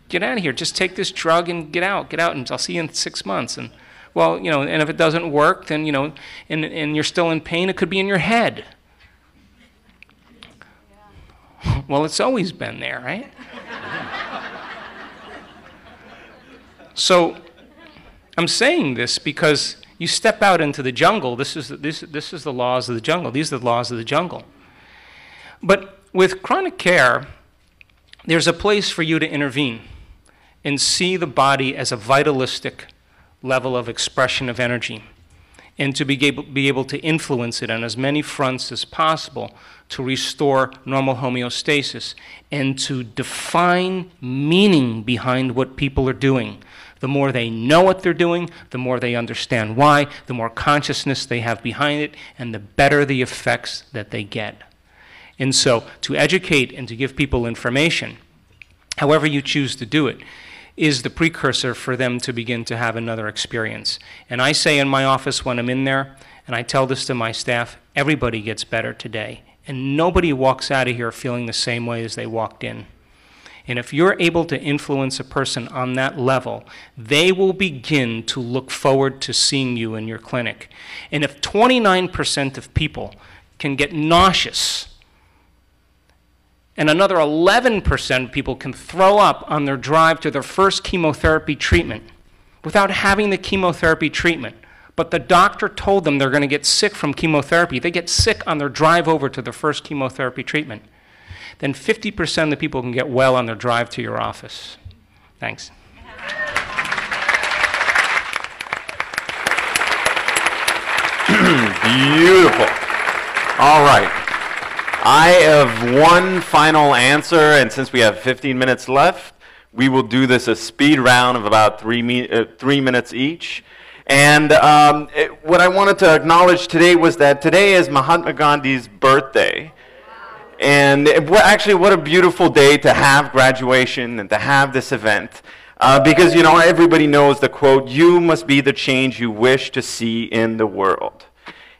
Get out of here. Just take this drug and get out. Get out, and I'll see you in six months. And well, you know, and if it doesn't work, then you know, and and you're still in pain. It could be in your head. Yeah. Well, it's always been there, right? So, I'm saying this because you step out into the jungle. This is the, this this is the laws of the jungle. These are the laws of the jungle. But with chronic care, there's a place for you to intervene and see the body as a vitalistic level of expression of energy, and to be able, be able to influence it on as many fronts as possible to restore normal homeostasis and to define meaning behind what people are doing. The more they know what they're doing, the more they understand why, the more consciousness they have behind it, and the better the effects that they get. And so to educate and to give people information, however you choose to do it, is the precursor for them to begin to have another experience. And I say in my office when I'm in there, and I tell this to my staff, everybody gets better today. And nobody walks out of here feeling the same way as they walked in. And if you're able to influence a person on that level, they will begin to look forward to seeing you in your clinic. And if twenty-nine percent of people can get nauseous, and another eleven percent of people can throw up on their drive to their first chemotherapy treatment without having the chemotherapy treatment, but the doctor told them they're going to get sick from chemotherapy. They get sick on their drive over to their first chemotherapy treatment. Then fifty percent of the people can get well on their drive to your office. Thanks. Beautiful. All right. I have one final answer, and since we have fifteen minutes left, we will do this a speed round of about three, mi uh, three minutes each. And um, it, what I wanted to acknowledge today was that today is Mahatma Gandhi's birthday. And it, well, actually, what a beautiful day to have graduation and to have this event. Uh, because, you know, everybody knows the quote, "You must be the change you wish to see in the world."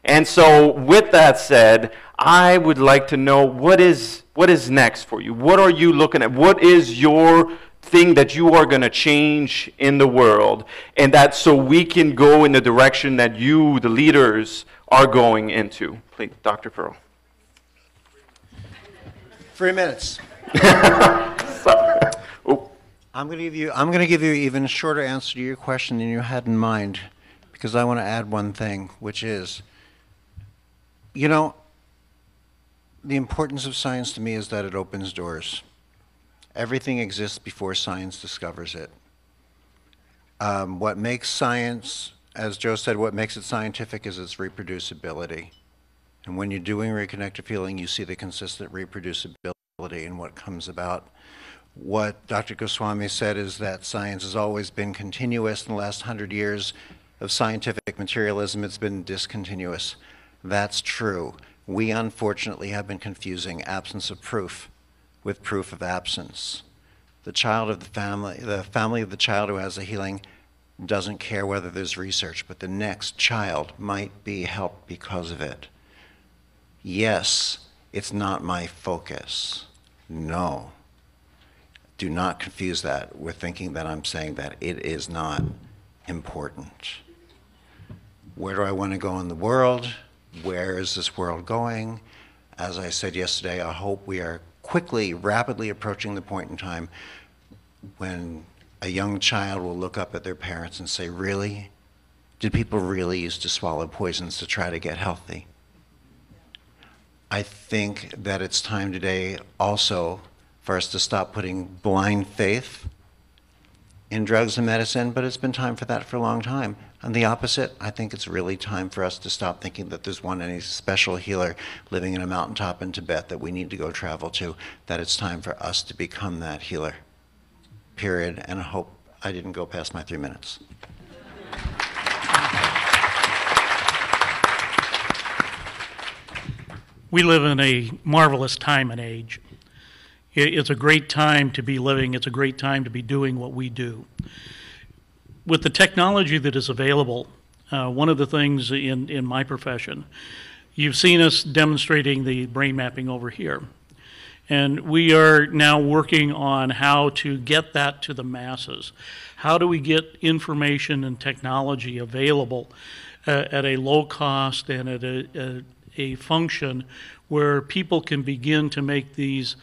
And so with that said, I would like to know what is, what is next for you. What are you looking at? What is your thing that you are going to change in the world? And that so we can go in the direction that you, the leaders, are going into. Please, Doctor Pearl. Three minutes. Oh. I'm going to give you, I'm going to give you an even shorter answer to your question than you had in mind, because I want to add one thing, which is, you know, the importance of science to me is that it opens doors. Everything exists before science discovers it. Um, what makes science, as Joe said, what makes it scientific is its reproducibility. And when you're doing reconnective healing, you see the consistent reproducibility in what comes about. What Doctor Goswami said is that science has always been continuous. In the last hundred years of scientific materialism, it's been discontinuous. That's true. We unfortunately have been confusing absence of proof with proof of absence. The child of the family, the family of the child who has a healing doesn't care whether there's research, but the next child might be helped because of it. Yes, it's not my focus. No. Do not confuse that with thinking that I'm saying that it is not important. Where do I want to go in the world? Where is this world going? As I said yesterday, I hope we are quickly, rapidly approaching the point in time when a young child will look up at their parents and say, really? Did people really used to swallow poisons to try to get healthy? I think that it's time today also for us to stop putting blind faith in drugs and medicine, but it's been time for that for a long time. On the opposite, I think it's really time for us to stop thinking that there's one any special healer living in a mountaintop in Tibet that we need to go travel to, that it's time for us to become that healer, period. And I hope I didn't go past my three minutes. We live in a marvelous time and age. It's a great time to be living. It's a great time to be doing what we do. With the technology that is available, uh, one of the things in, in my profession, you've seen us demonstrating the brain mapping over here. And we are now working on how to get that to the masses. How do we get information and technology available uh, at a low cost and at a, a a function where people can begin to make these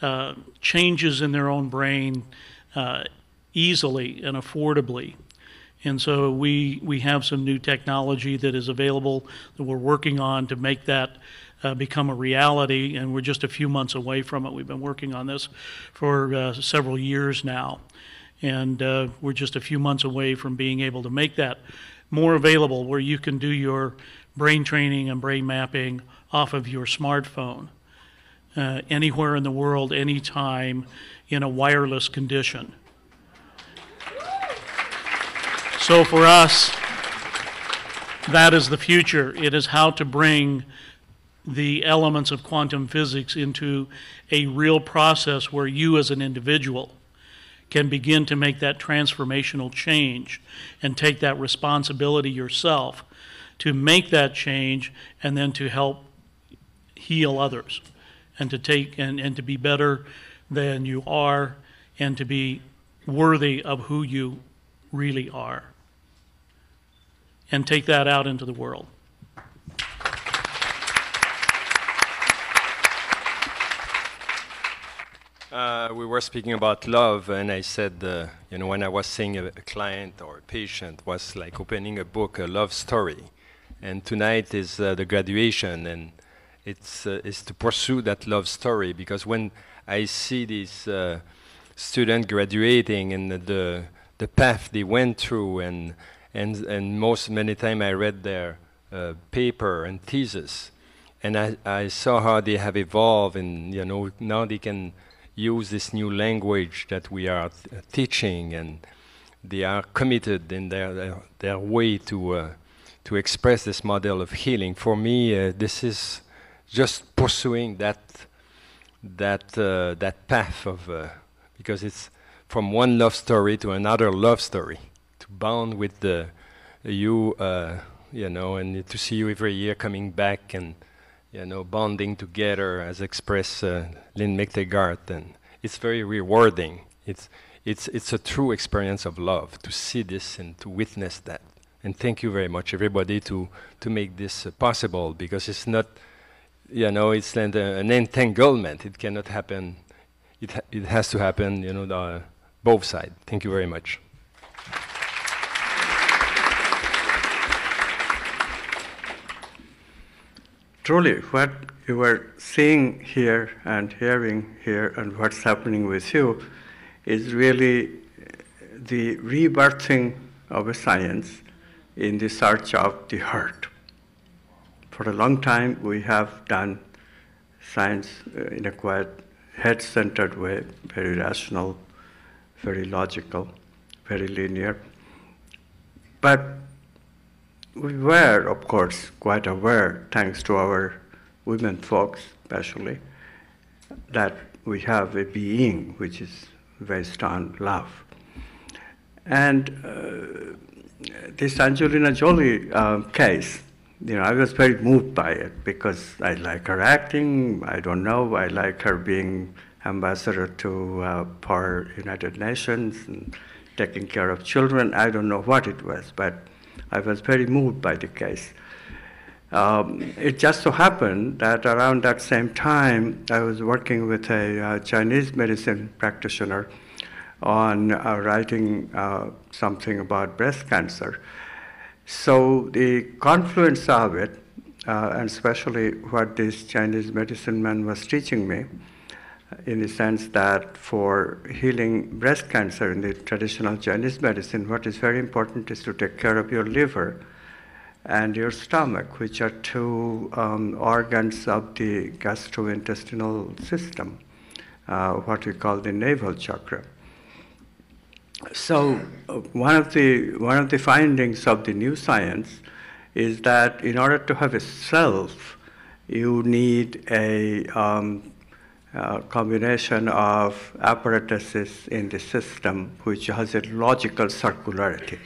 uh, changes in their own brain uh, easily and affordably. And so we, we have some new technology that is available that we're working on to make that uh, become a reality, and we're just a few months away from it. We've been working on this for uh, several years now, and uh, we're just a few months away from being able to make that more available, where you can do your brain training and brain mapping off of your smartphone, uh, anywhere in the world, anytime, in a wireless condition. So for us, that is the future. It is how to bring the elements of quantum physics into a real process where you as an individual can begin to make that transformational change and take that responsibility yourself to make that change, and then to help heal others, and to take and, and to be better than you are, and to be worthy of who you really are, and take that out into the world. Uh, we were speaking about love, and I said, uh, you know, when I was seeing a, a client or a patient, was like opening a book, a love story. And tonight is uh, the graduation, and it's, uh, it's to pursue that love story, because when I see these uh, students graduating and the, the path they went through, and, and, and most many times I read their uh, paper and thesis, and I, I saw how they have evolved, and you know, now they can use this new language that we are th teaching, and they are committed in their, their, their way to uh, to express this model of healing. For me, uh, this is just pursuing that that uh, that path of uh, because it's from one love story to another love story, to bond with the you uh, you know, and to see you every year coming back, and you know, bonding together as expressed uh, Lynn McTaggart, and it's very rewarding. It's it's it's a true experience of love to see this and to witness that. And thank you very much, everybody, to, to make this uh, possible, because it's not, you know, it's an, uh, an entanglement. It cannot happen. It, ha it has to happen, you know, the, uh, both sides. Thank you very much. Truly, what you are seeing here and hearing here and what's happening with you is really the rebirthing of a science in the search of the heart. For a long time, we have done science in a quite head-centered way, very rational, very logical, very linear. But we were, of course, quite aware, thanks to our women folks especially, that we have a being which is based on love. And uh, this Angelina Jolie uh, case, you know, I was very moved by it, because I like her acting, I don't know, I like her being ambassador to uh, for United Nations and taking care of children. I don't know what it was, but I was very moved by the case. Um, it just so happened that around that same time, I was working with a uh, Chinese medicine practitioner on uh, writing uh, something about breast cancer. So the confluence of it, uh, and especially what this Chinese medicine man was teaching me, in the sense that for healing breast cancer in the traditional Chinese medicine, what is very important is to take care of your liver and your stomach, which are two um, organs of the gastrointestinal system, uh, what we call the navel chakra. So one of the one of the findings of the new science is that in order to have a self, you need a um, uh, combination of apparatuses in the system which has a logical circularity,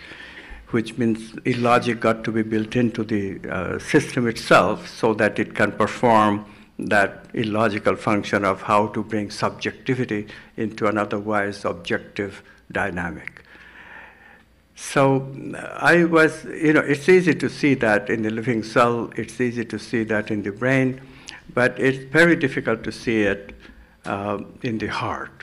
which means logic got to be built into the uh, system itself so that it can perform that illogical function of how to bring subjectivity into an otherwise objective dynamic. So I was, you know, it's easy to see that in the living cell, it's easy to see that in the brain, but it's very difficult to see it uh, in the heart.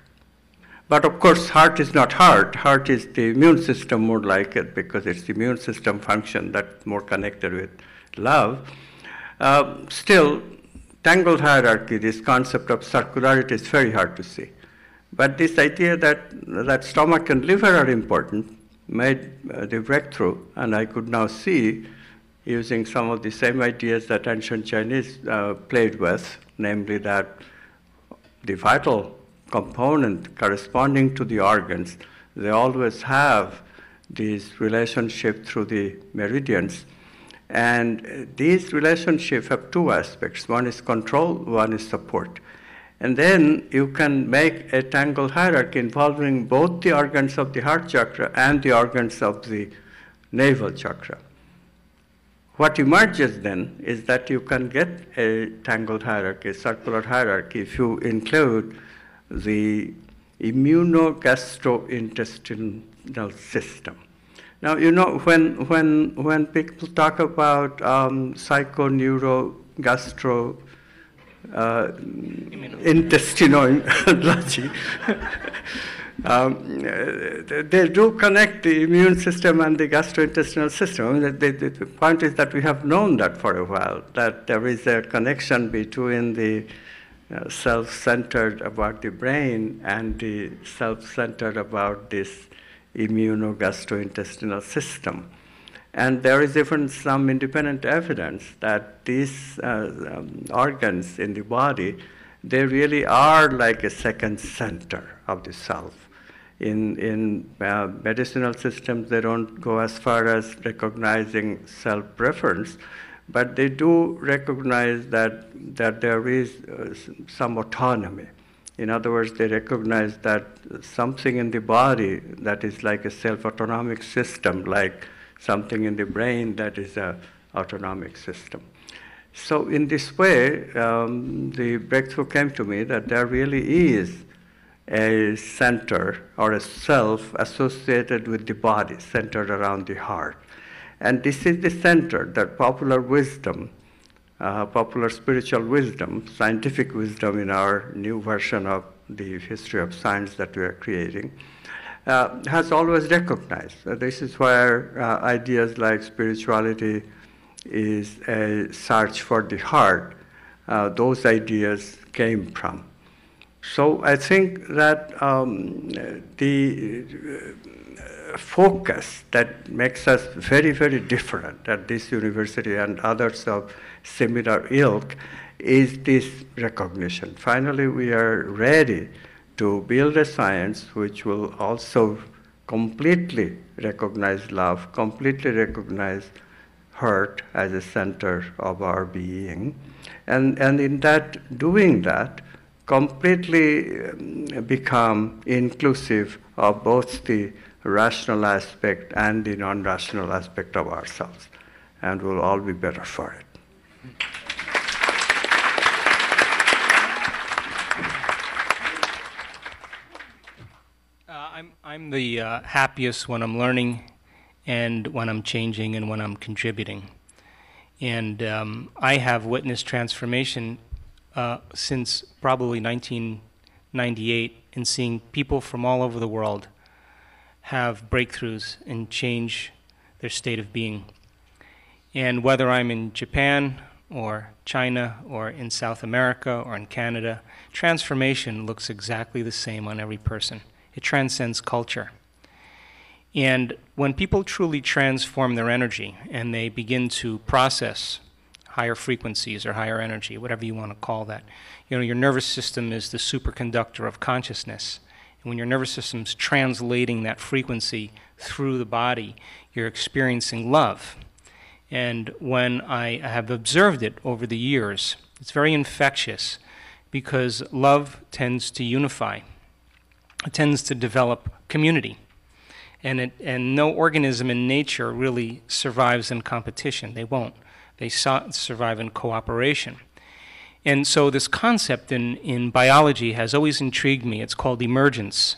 But of course, heart is not heart. Heart is the immune system, more like it, because it's the immune system function that's more connected with love. Uh, still, tangled hierarchy, this concept of circularity is very hard to see. But this idea that, that stomach and liver are important made uh, the breakthrough, and I could now see, using some of the same ideas that ancient Chinese uh, played with, namely that the vital component corresponding to the organs, they always have these relationships through the meridians. And these relationships have two aspects. One is control, one is support. And then you can make a tangled hierarchy involving both the organs of the heart chakra and the organs of the navel chakra. What emerges then is that you can get a tangled hierarchy, a circular hierarchy, if you include the immunogastrointestinal system. Now, you know, when, when, when people talk about um, psychoneurogastro, Uh, intestinoimmunology. um, they do connect the immune system and the gastrointestinal system. I mean, the, the, the point is that we have known that for a while, that there is a connection between the uh, self-centered about the brain and the self-centered about this immunogastrointestinal system. And there is even some independent evidence that these uh, um, organs in the body, they really are like a second center of the self. In, in uh, medicinal systems, they don't go as far as recognizing self-preference, but they do recognize that, that there is uh, some autonomy. In other words, they recognize that something in the body that is like a self-autonomic system, like something in the brain that is an autonomic system. So in this way, um, the breakthrough came to me that there really is a center or a self associated with the body, centered around the heart. And this is the center that popular wisdom, uh, popular spiritual wisdom, scientific wisdom in our new version of the history of science that we are creating, Uh, has always recognized. Uh, this is where uh, ideas like spirituality is a search for the heart. Uh, those ideas came from. So I think that um, the uh, focus that makes us very, very different at this university and others of similar ilk is this recognition. Finally, we are ready to build a science which will also completely recognize love, completely recognize hurt as a center of our being. And, and in that, doing that, completely become inclusive of both the rational aspect and the non-rational aspect of ourselves. And we'll all be better for it. I'm the uh, happiest when I'm learning and when I'm changing and when I'm contributing. And um, I have witnessed transformation uh, since probably nineteen ninety-eight, and seeing people from all over the world have breakthroughs and change their state of being. And whether I'm in Japan or China or in South America or in Canada, transformation looks exactly the same on every person. It transcends culture. And when people truly transform their energy and they begin to process higher frequencies or higher energy, whatever you want to call that, you know, your nervous system is the superconductor of consciousness. And when your nervous system's translating that frequency through the body, you're experiencing love. And when I have observed it over the years, it's very infectious, because love tends to unify. It tends to develop community. And, it, and no organism in nature really survives in competition. They won't. They survive in cooperation. And so this concept in, in biology has always intrigued me. It's called emergence.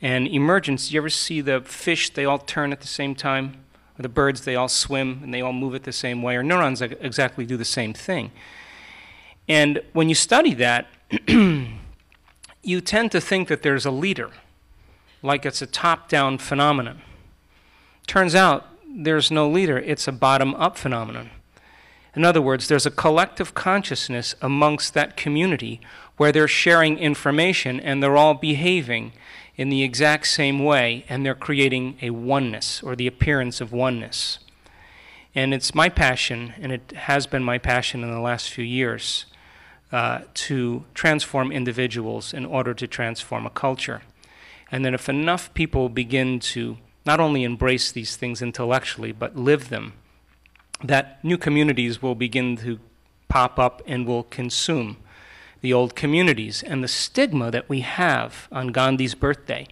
And emergence, you ever see the fish, they all turn at the same time? Or the birds, they all swim and they all move it the same way? Or neurons exactly do the same thing. And when you study that, you tend to think that there's a leader, like it's a top-down phenomenon. Turns out there's no leader. It's a bottom-up phenomenon. In other words, there's a collective consciousness amongst that community where they're sharing information and they're all behaving in the exact same way, and they're creating a oneness, or the appearance of oneness. And it's my passion, and it has been my passion in the last few years, uh, to transform individuals in order to transform a culture. And then if enough people begin to not only embrace these things intellectually, but live them, that new communities will begin to pop up and will consume the old communities. And the stigma that we have on Gandhi's birthday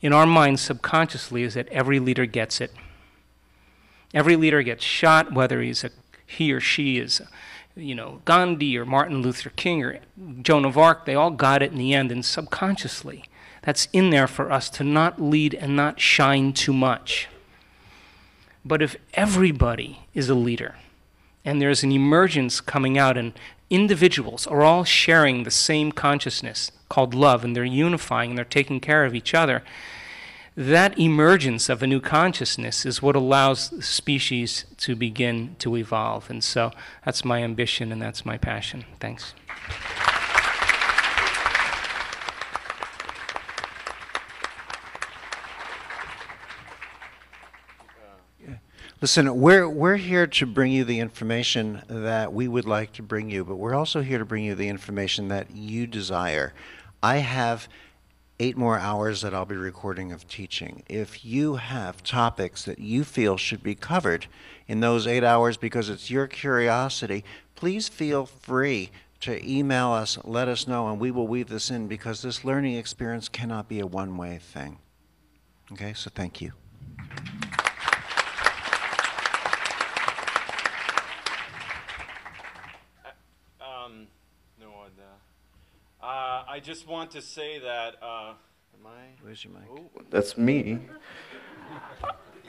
in our minds subconsciously is that every leader gets it. Every leader gets shot, whether he's a, he or she is, you know, Gandhi or Martin Luther King or Joan of Arc. They all got it in the end, and subconsciously that's in there for us to not lead and not shine too much. But if everybody is a leader and there's an emergence coming out and individuals are all sharing the same consciousness called love, and they're unifying and they're taking care of each other, that emergence of a new consciousness is what allows species to begin to evolve. And so that's my ambition and that's my passion. Thanks. Listen, we're, we're here to bring you the information that we would like to bring you, but we're also here to bring you the information that you desire. I have eight more hours that I'll be recording of teaching. If you have topics that you feel should be covered in those eight hours because it's your curiosity, please feel free to email us, let us know, and we will weave this in, because this learning experience cannot be a one-way thing. Okay, so thank you. Uh, I just want to say that, uh, am I? Where's your mic? Oh, that's me.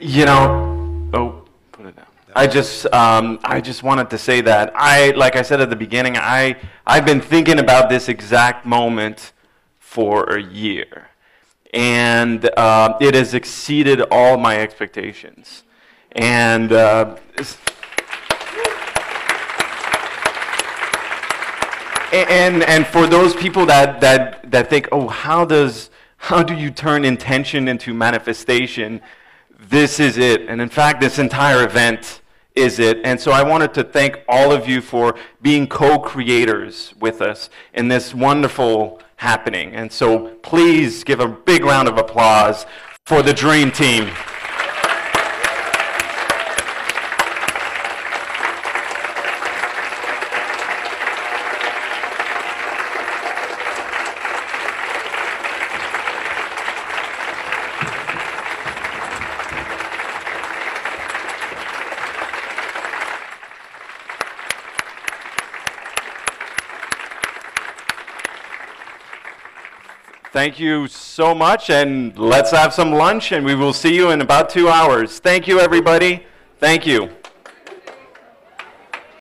You know, oh, put it down. I just, um, I just wanted to say that I, like I said at the beginning, I, I've been thinking about this exact moment for a year, and uh, it has exceeded all my expectations, and. Uh, And, and for those people that, that, that think, oh, how, does, how do you turn intention into manifestation, this is it. And in fact, this entire event is it. And so I wanted to thank all of you for being co-creators with us in this wonderful happening. And so please give a big round of applause for the Dream Team. Thank you so much, and let's have some lunch, and we will see you in about two hours. Thank you, everybody. Thank you.